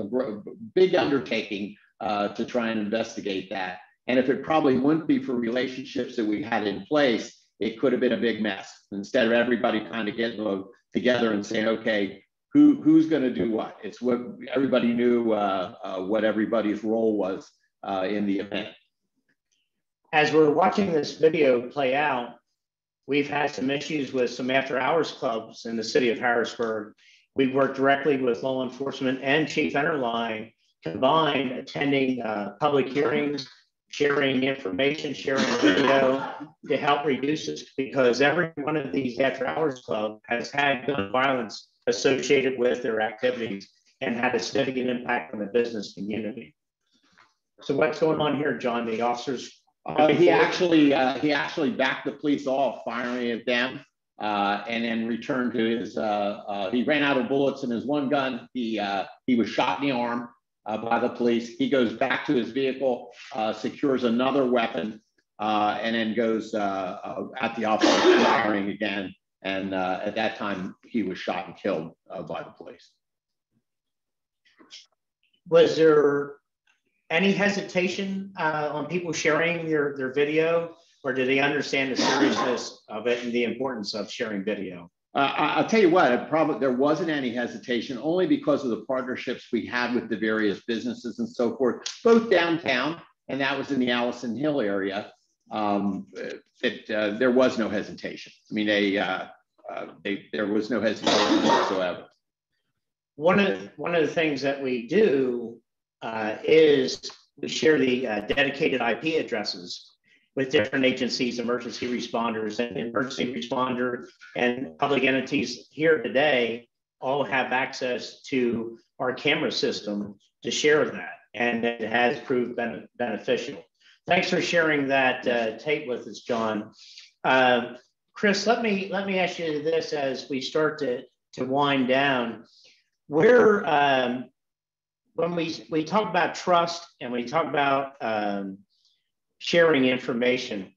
a, a big undertaking uh, to try and investigate that. And if it probably wouldn't be for relationships that we had in place, it could have been a big mess. Instead of everybody kind of getting a together and saying, okay, who, who's going to do what? It's what everybody knew uh, uh, what everybody's role was uh, in the event. as we're watching this video play out, we've had some issues with some after hours clubs in the city of Harrisburg. We've worked directly with law enforcement and Chief Enterline, combined attending uh, public hearings, sharing information, sharing video to help reduce this, because every one of these after hours clubs has had gun violence associated with their activities and had a significant impact on the business community. So what's going on here, John? The officers? Uh, he actually uh, he actually backed the police off, firing at them, uh, and then returned to his. Uh, uh, he ran out of bullets in his one gun. He uh, he was shot in the arm uh, by the police. He goes back to his vehicle, uh, secures another weapon, uh, and then goes uh, uh, at the officer, firing again. And uh, at that time, he was shot and killed uh, by the police. Was there any hesitation uh, on people sharing their, their video, or do they understand the seriousness of it and the importance of sharing video? Uh, I'll tell you what, it probably, there wasn't any hesitation, only because of the partnerships we had with the various businesses and so forth, both downtown, and that was in the Allison Hill area. Um, it, uh, there was no hesitation. I mean, they, uh, uh, they, there was no hesitation whatsoever. One of, one of the things that we do uh, is we share the uh, dedicated I P addresses with different agencies, emergency responders, and emergency responder and public entities here today all have access to our camera system to share that, and it has proved ben beneficial. Thanks for sharing that uh, tape with us, John. Uh, Chris, let me let me ask you this as we start to to wind down. Where um, when we we talk about trust and we talk about um, sharing information,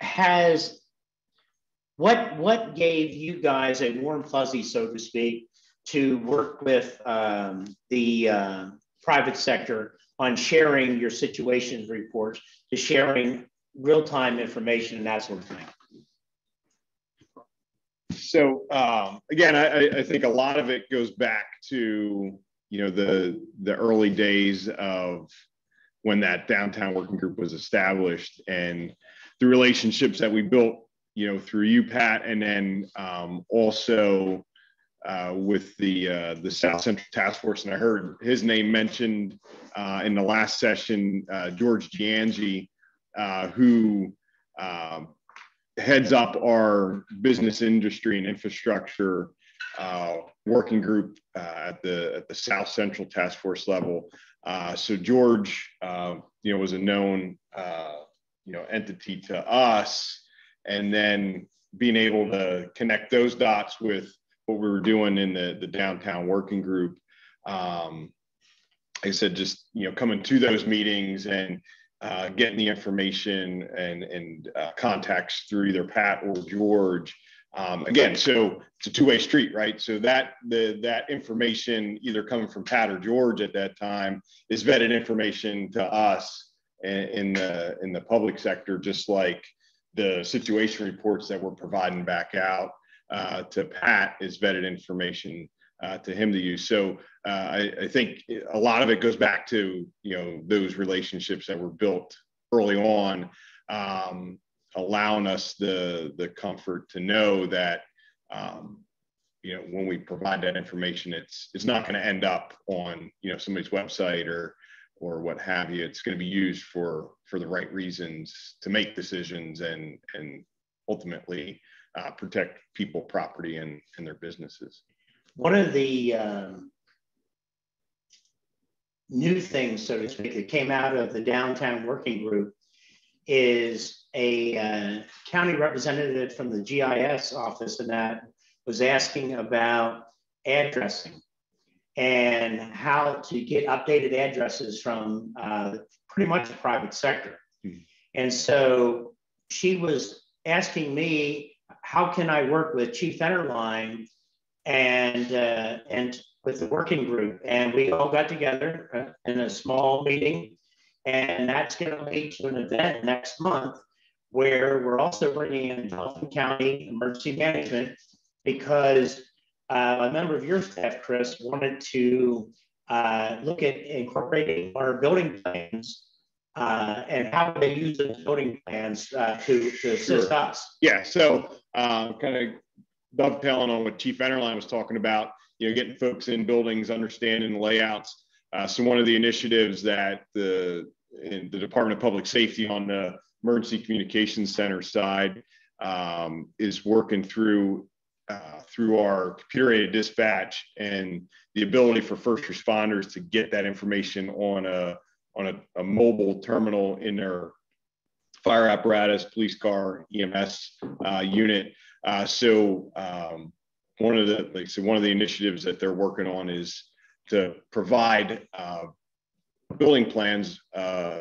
has what what gave you guys a warm fuzzy, so to speak, to work with um, the uh, private sector on sharing your situations reports, to sharing real-time information and that sort of thing? So um, again, I, I think a lot of it goes back to, you know, the, the early days of when that downtown working group was established and the relationships that we built, you know, through you, Pat, and then um, also Uh, with the uh, the South Central Task Force. And I heard his name mentioned uh, in the last session, uh, George Giangi, uh, who uh, heads up our business, industry, and infrastructure uh, working group uh, at the at the South Central Task Force level. Uh, so George, uh, you know, was a known uh, you know entity to us, and then being able to connect those dots with what we were doing in the, the downtown working group. Um, like I said, just, you know, coming to those meetings and uh, getting the information and, and uh, contacts through either Pat or George. Um, again, so it's a two-way street, right? So that the that information either coming from Pat or George at that time is vetted information to us in, in the in the public sector, just like the situation reports that we're providing back out Uh, to Pat is vetted information uh, to him to use. So uh, I, I think a lot of it goes back to, you know, those relationships that were built early on, um, allowing us the, the comfort to know that, um, you know, when we provide that information, it's, it's not going to end up on, you know, somebody's website or, or what have you. It's going to be used for, for the right reasons to make decisions and, and ultimately Uh, protect people, property, and, and their businesses. One of the um, new things, so to speak, that came out of the downtown working group is a uh, county representative from the G I S office, and that was asking about addressing and how to get updated addresses from uh, pretty much the private sector. Mm-hmm. And so she was asking me, how can I work with Chief Enterline and uh, and with the working group? And we all got together in a small meeting, and that's going to lead to an event next month where we're also bringing in Dauphin County Emergency Management, because uh, a member of your staff, Chris, wanted to uh, look at incorporating our building plans uh, and how they use the zoning plans uh, to, to assist sure. us. Yeah, so uh, kind of dovetailing on what Chief Enterline was talking about, you know, getting folks in buildings, understanding the layouts. Uh, so one of the initiatives that the, in the Department of Public Safety on the Emergency Communications Center side um, is working through Uh, through our computer-aided dispatch and the ability for first responders to get that information on a on a, a mobile terminal in their fire apparatus, police car, E M S uh, unit. Uh, so um, one of the like so one of the initiatives that they're working on is to provide uh, building plans uh,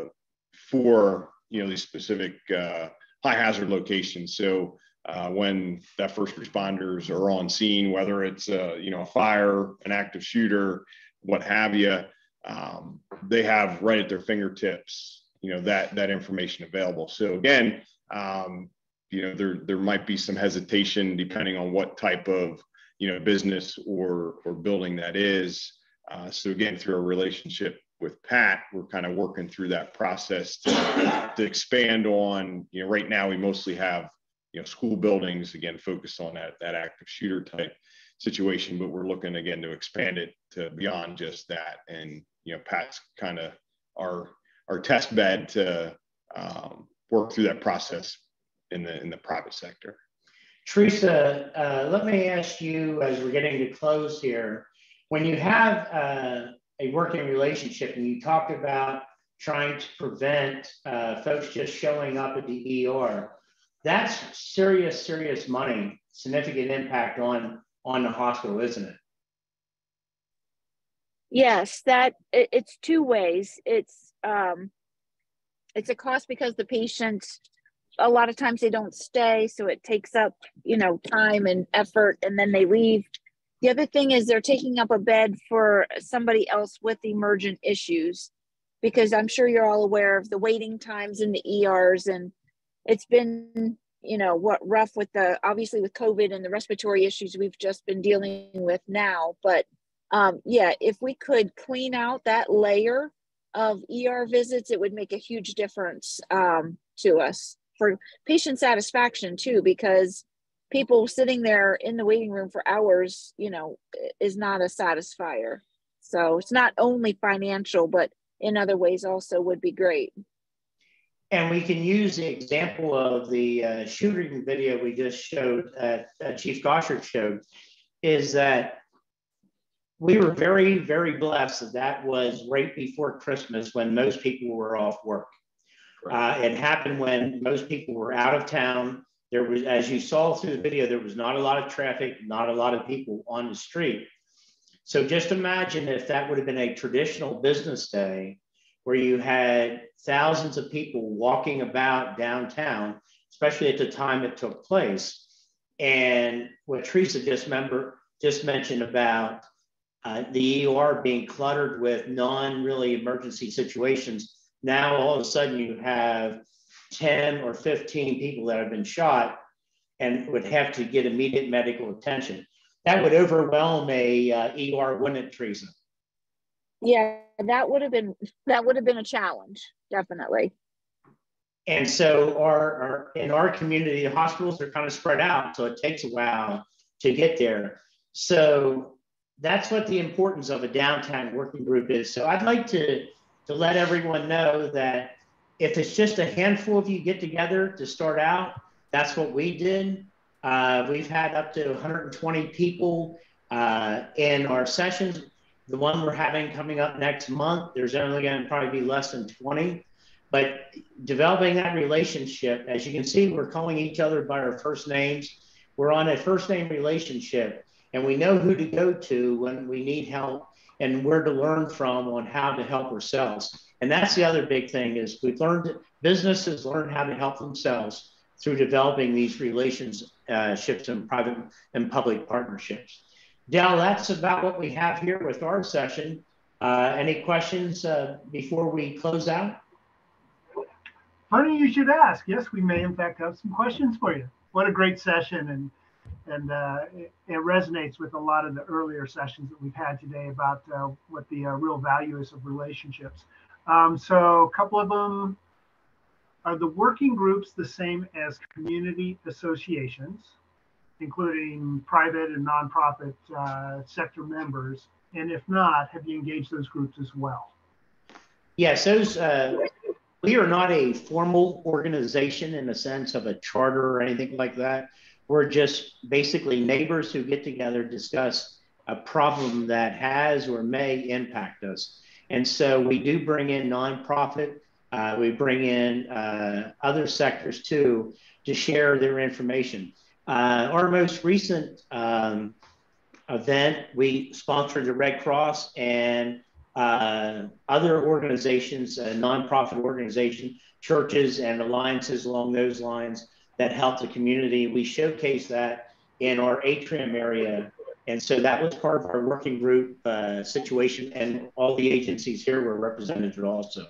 for you know these specific uh, high hazard locations. So. Uh, when that first responders are on scene, whether it's uh, you know a fire, an active shooter, what have you, um, they have right at their fingertips, you know that that information available. So again, um, you know there there might be some hesitation depending on what type of you know business or or building that is. Uh, so again, through a relationship with Pat, we're kind of working through that process to, to expand on. You know right now we mostly have. You know, school buildings, again, focused on that, that active shooter type situation, but we're looking again to expand it to beyond just that. And, you know, Pat's kind of our, our test bed to um, work through that process in the, in the private sector. Teresa, uh, let me ask you, as we're getting to close here, when you have uh, a working relationship and you talked about trying to prevent uh, folks just showing up at the E R, that's serious, serious money, significant impact on, on the hospital, isn't it? Yes, that it, it's two ways. It's, um, it's a cost because the patients, a lot of times they don't stay. So it takes up, you know, time and effort and then they leave. The other thing is they're taking up a bed for somebody else with emergent issues, because I'm sure you're all aware of the waiting times in the E Rs and it's been, you know, what rough with the, obviously with COVID and the respiratory issues we've just been dealing with now. But um, yeah, if we could clean out that layer of E R visits, it would make a huge difference um, to us for patient satisfaction too, because people sitting there in the waiting room for hours, you know, is not a satisfier. So it's not only financial, but in other ways also would be great. And we can use the example of the uh, shooting video we just showed, uh, uh, Chief Goshert showed, is that we were very, very blessed that that was right before Christmas when most people were off work. Uh, it happened when most people were out of town. There was, as you saw through the video, there was not a lot of traffic, not a lot of people on the street. So just imagine if that would have been a traditional business day where you had thousands of people walking about downtown, especially at the time it took place. And what Teresa just, remember, just mentioned about uh, the E R being cluttered with non really emergency situations. Now, all of a sudden you have ten or fifteen people that have been shot and would have to get immediate medical attention. That would overwhelm a uh, E R, wouldn't it, Teresa? Yeah, that would have been that would have been a challenge, definitely. And so our, our in our community, the hospitals are kind of spread out, so it takes a while to get there. So that's what the importance of a downtown working group is. So I'd like to to let everyone know that if it's just a handful of you get together to start out, that's what we did. Uh, we've had up to one hundred twenty people uh, in our sessions. The one we're having coming up next month, there's only going to probably be less than twenty, but developing that relationship, as you can see, we're calling each other by our first names. We're on a first name relationship and we know who to go to when we need help and where to learn from on how to help ourselves. And that's the other big thing is we've learned, businesses learn how to help themselves through developing these relationships and private and public partnerships. Dell, that's about what we have here with our session. Uh, any questions uh, before we close out? Funny you should ask. Yes, we may in fact have some questions for you. What a great session, and and uh, it, it resonates with a lot of the earlier sessions that we've had today about uh, what the uh, real value is of relationships. Um, so a couple of them are the working groups the same as community associations, including private and nonprofit uh, sector members? And if not, have you engaged those groups as well? Yes, those, uh, we are not a formal organization in the sense of a charter or anything like that. We're just basically neighbors who get together, discuss a problem that has or may impact us. And so we do bring in nonprofit, uh, we bring in uh, other sectors too, to share their information. Uh, our most recent um, event, we sponsored the Red Cross and uh, other organizations, uh, nonprofit organizations, churches and alliances along those lines that help the community. We showcase that in our atrium area. And so that was part of our working group uh, situation, and all the agencies here were represented also.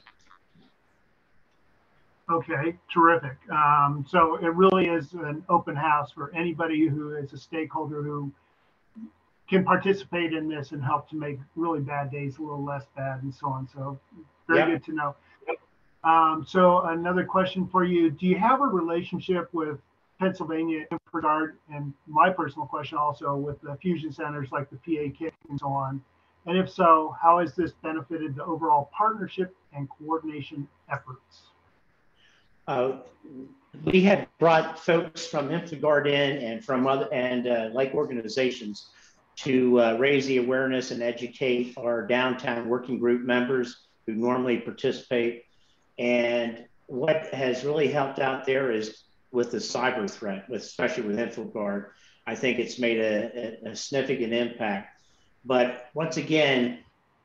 Okay, terrific. Um, so it really is an open house for anybody who is a stakeholder who can participate in this and help to make really bad days a little less bad and so on. So very yep. good to know. Um, so another question for you, do you have a relationship with Pennsylvania InfraGard, and my personal question also, with the fusion centers like the P A K and so on? And if so, how has this benefited the overall partnership and coordination efforts? Uh, we have brought folks from InfraGard in and from other and uh, like organizations to uh, raise the awareness and educate our downtown working group members who normally participate. And what has really helped out there is with the cyber threat, with, especially with InfraGard, I think it's made a, a, a significant impact. But once again,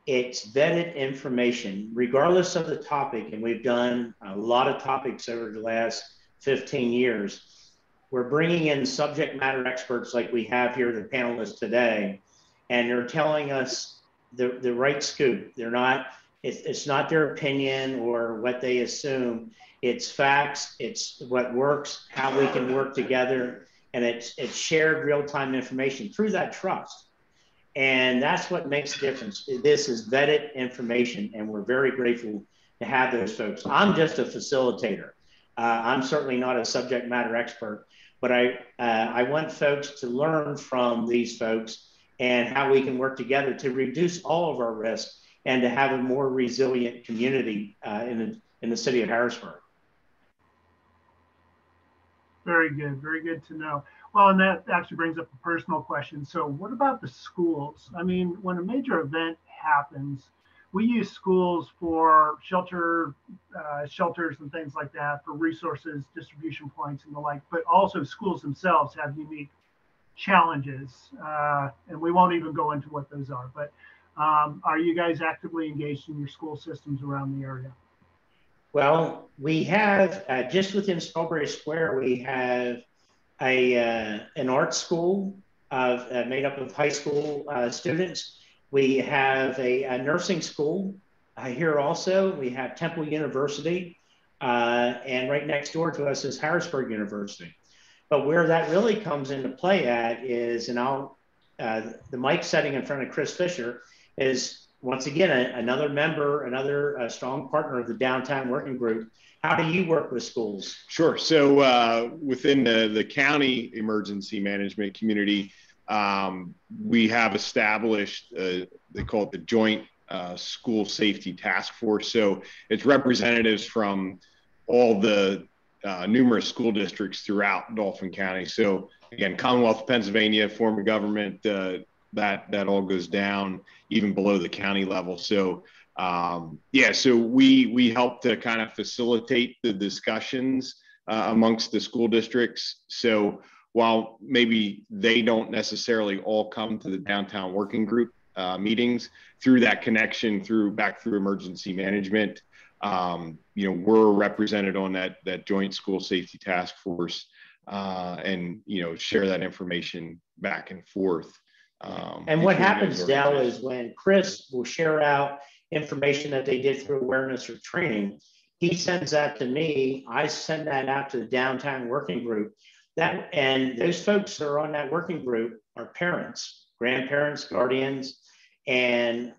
it's vetted information, regardless of the topic, and we've done a lot of topics over the last fifteen years. We're bringing in subject matter experts like we have here, the panelists today, and they're telling us the, the right scoop. They're not, it's, it's not their opinion or what they assume. It's facts, it's what works, how we can work together, and it's, it's shared real-time information through that trust. And that's what makes the difference. This is vetted information, and we're very grateful to have those folks. I'm just a facilitator. Uh, I'm certainly not a subject matter expert, but I, uh, I want folks to learn from these folks and how we can work together to reduce all of our risks and to have a more resilient community uh, in, the, in the city of Harrisburg. Very good, very good to know. Well, and that actually brings up a personal question. So what about the schools? I mean, when a major event happens, we use schools for shelter, uh, shelters and things like that, for resources, distribution points and the like, but also schools themselves have unique challenges. Uh, and we won't even go into what those are, but um, are you guys actively engaged in your school systems around the area? Well, we have, uh, just within Strawberry Square, we have a, uh, an art school of, uh, made up of high school uh, students. We have a, a nursing school uh, here also. We have Temple University, uh, and right next door to us is Harrisburg University. But where that really comes into play at is, and I'll, uh, the mic setting in front of Chris Fisher is, once again, a, another member, another uh, strong partner of the downtown working group. How do you work with schools? Sure, so uh, within the, the county emergency management community, um, we have established, uh, they call it the Joint uh, School Safety Task Force. So it's representatives from all the uh, numerous school districts throughout Dauphin County. So again, Commonwealth of Pennsylvania, form of government, uh, that that all goes down even below the county level. So um, yeah, so we we help to kind of facilitate the discussions uh, amongst the school districts. So while maybe they don't necessarily all come to the downtown working group uh, meetings, through that connection, through back through emergency management, um, you know, we're represented on that that Joint School Safety Task Force, uh, and you know, share that information back and forth. Um, and what happens now is when Chris will share out information that they did through awareness or training, he sends that to me. I send that out to the downtown working group. That, and those folks that are on that working group are parents, grandparents, guardians, and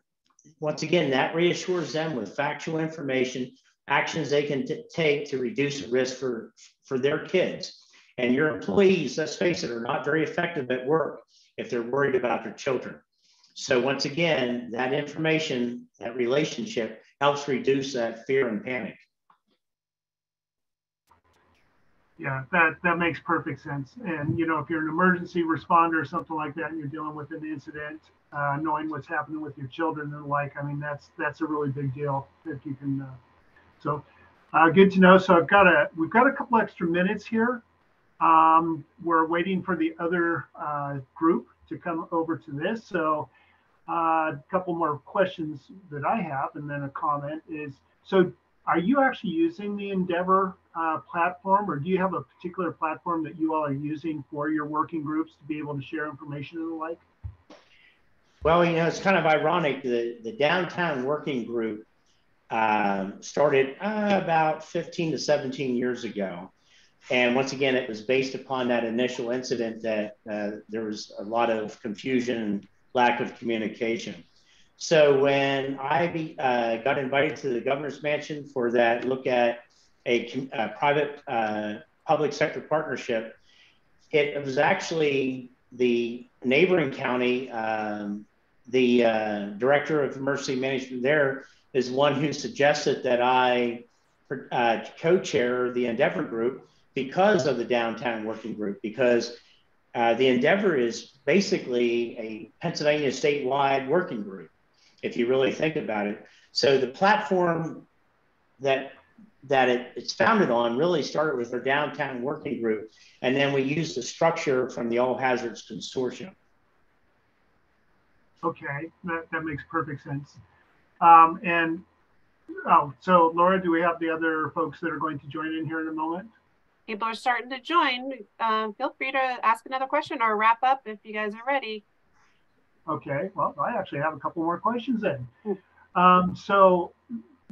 once again, that reassures them with factual information, actions they can take to reduce risk for, for their kids. And your employees, let's face it, are not very effective at work if they're worried about their children. So once again, that information, that relationship helps reduce that fear and panic. Yeah, that, that makes perfect sense. And, you know, if you're an emergency responder or something like that, and you're dealing with an incident, uh, knowing what's happening with your children and the like, I mean, that's, that's a really big deal if you can. Uh, so uh, good to know. So I've got a, we've got a couple extra minutes here. Um, we're waiting for the other uh, group to come over to this. So uh, a couple more questions that I have, and then a comment is, so are you actually using the Endeavor uh, platform, or do you have a particular platform that you all are using for your working groups to be able to share information and the like? Well, you know, it's kind of ironic. The, the downtown working group um, started uh, about fifteen to seventeen years ago. And once again, it was based upon that initial incident that uh, there was a lot of confusion and lack of communication. So when I be, uh, got invited to the governor's mansion for that look at a, a private uh, public sector partnership, it was actually the neighboring county, um, the uh, director of emergency management there is one who suggested that I uh, co-chair the Endeavor group because of the downtown working group, because uh, the Endeavor is basically a Pennsylvania statewide working group, if you really think about it. So the platform that that it, it's founded on really started with our downtown working group, and then we used the structure from the All Hazards Consortium. Okay, that, that makes perfect sense. Um, and oh, so Laura, do we have the other folks that are going to join in here in a moment? People are starting to join. Um, feel free to ask another question or wrap up if you guys are ready. Okay, well, I actually have a couple more questions then. Um, so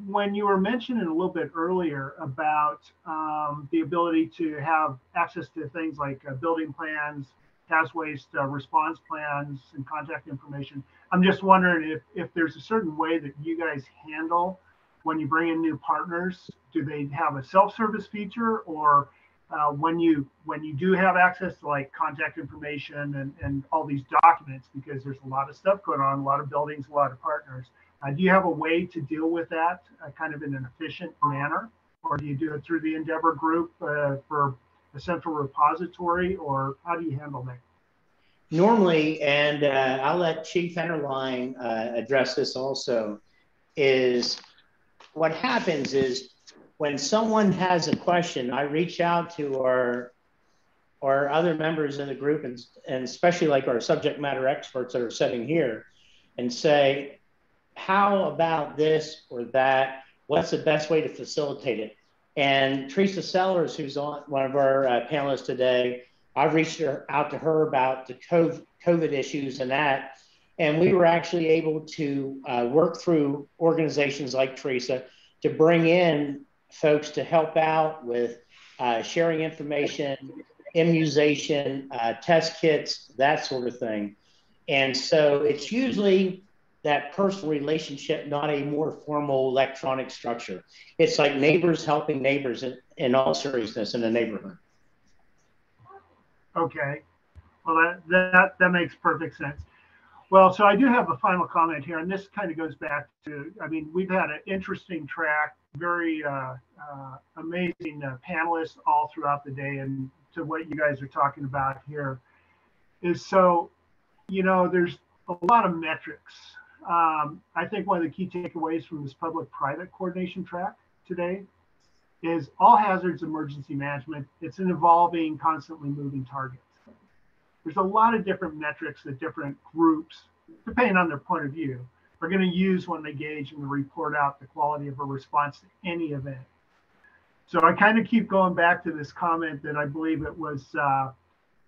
when you were mentioning a little bit earlier about um, the ability to have access to things like uh, building plans, hazardous waste uh, response plans, and contact information, I'm just wondering if, if there's a certain way that you guys handle when you bring in new partners. Do they have a self-service feature, or Uh, when you when you do have access to like contact information and, and all these documents, because there's a lot of stuff going on, a lot of buildings, a lot of partners, uh, do you have a way to deal with that uh, kind of in an efficient manner? Or do you do it through the Endeavor group uh, for a central repository, or how do you handle that? Normally, and uh, I'll let Chief Enterline uh, address this also, is what happens is when someone has a question, I reach out to our, our other members in the group, and, and especially like our subject matter experts that are sitting here, and say, how about this or that? What's the best way to facilitate it? And Teresa Sellers, who's on one of our uh, panelists today, I reached her, out to her about the COVID issues and that. And we were actually able to uh, work through organizations like Teresa to bring in folks to help out with uh, sharing information, immunization, uh, test kits, that sort of thing. And so it's usually that personal relationship, not a more formal electronic structure. It's like neighbors helping neighbors in, in all seriousness in a neighborhood. Okay, well, that, that, that makes perfect sense. Well, so I do have a final comment here, and this kind of goes back to, I mean, we've had an interesting track, very uh, uh, amazing uh, panelists all throughout the day, and to what you guys are talking about here is, so, you know, there's a lot of metrics. Um, I think one of the key takeaways from this public-private coordination track today is all hazards emergency management. It's an evolving, constantly moving target. There's a lot of different metrics that different groups, depending on their point of view, are going to use when they gauge and report out the quality of a response to any event. So I kind of keep going back to this comment that I believe it was uh,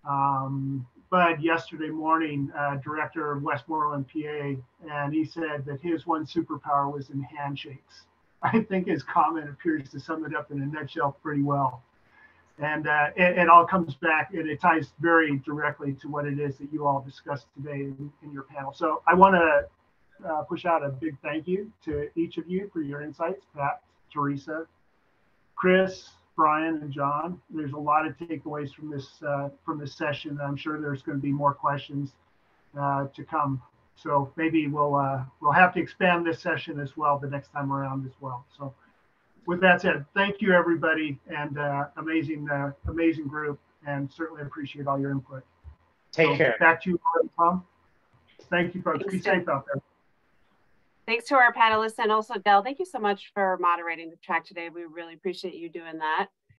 um, Bud yesterday morning, uh, director of Westmoreland, P A, and he said that his one superpower was in handshakes. I think his comment appears to sum it up in a nutshell pretty well. And uh, it, it all comes back, and it ties very directly to what it is that you all discussed today in, in your panel. So I want to uh, push out a big thank you to each of you for your insights, Pat, Teresa, Chris, Brian, and John. There's a lot of takeaways from this uh, from this session. I'm sure there's going to be more questions uh, to come. So maybe we'll uh, we'll have to expand this session as well the next time around as well. So with that said, thank you everybody, and uh, amazing uh, amazing group, and certainly appreciate all your input. Take so care. Back to you, Tom. Thank you, folks. Thanks. Be safe out there. Thanks to our panelists, and also Del, thank you so much for moderating the track today. We really appreciate you doing that.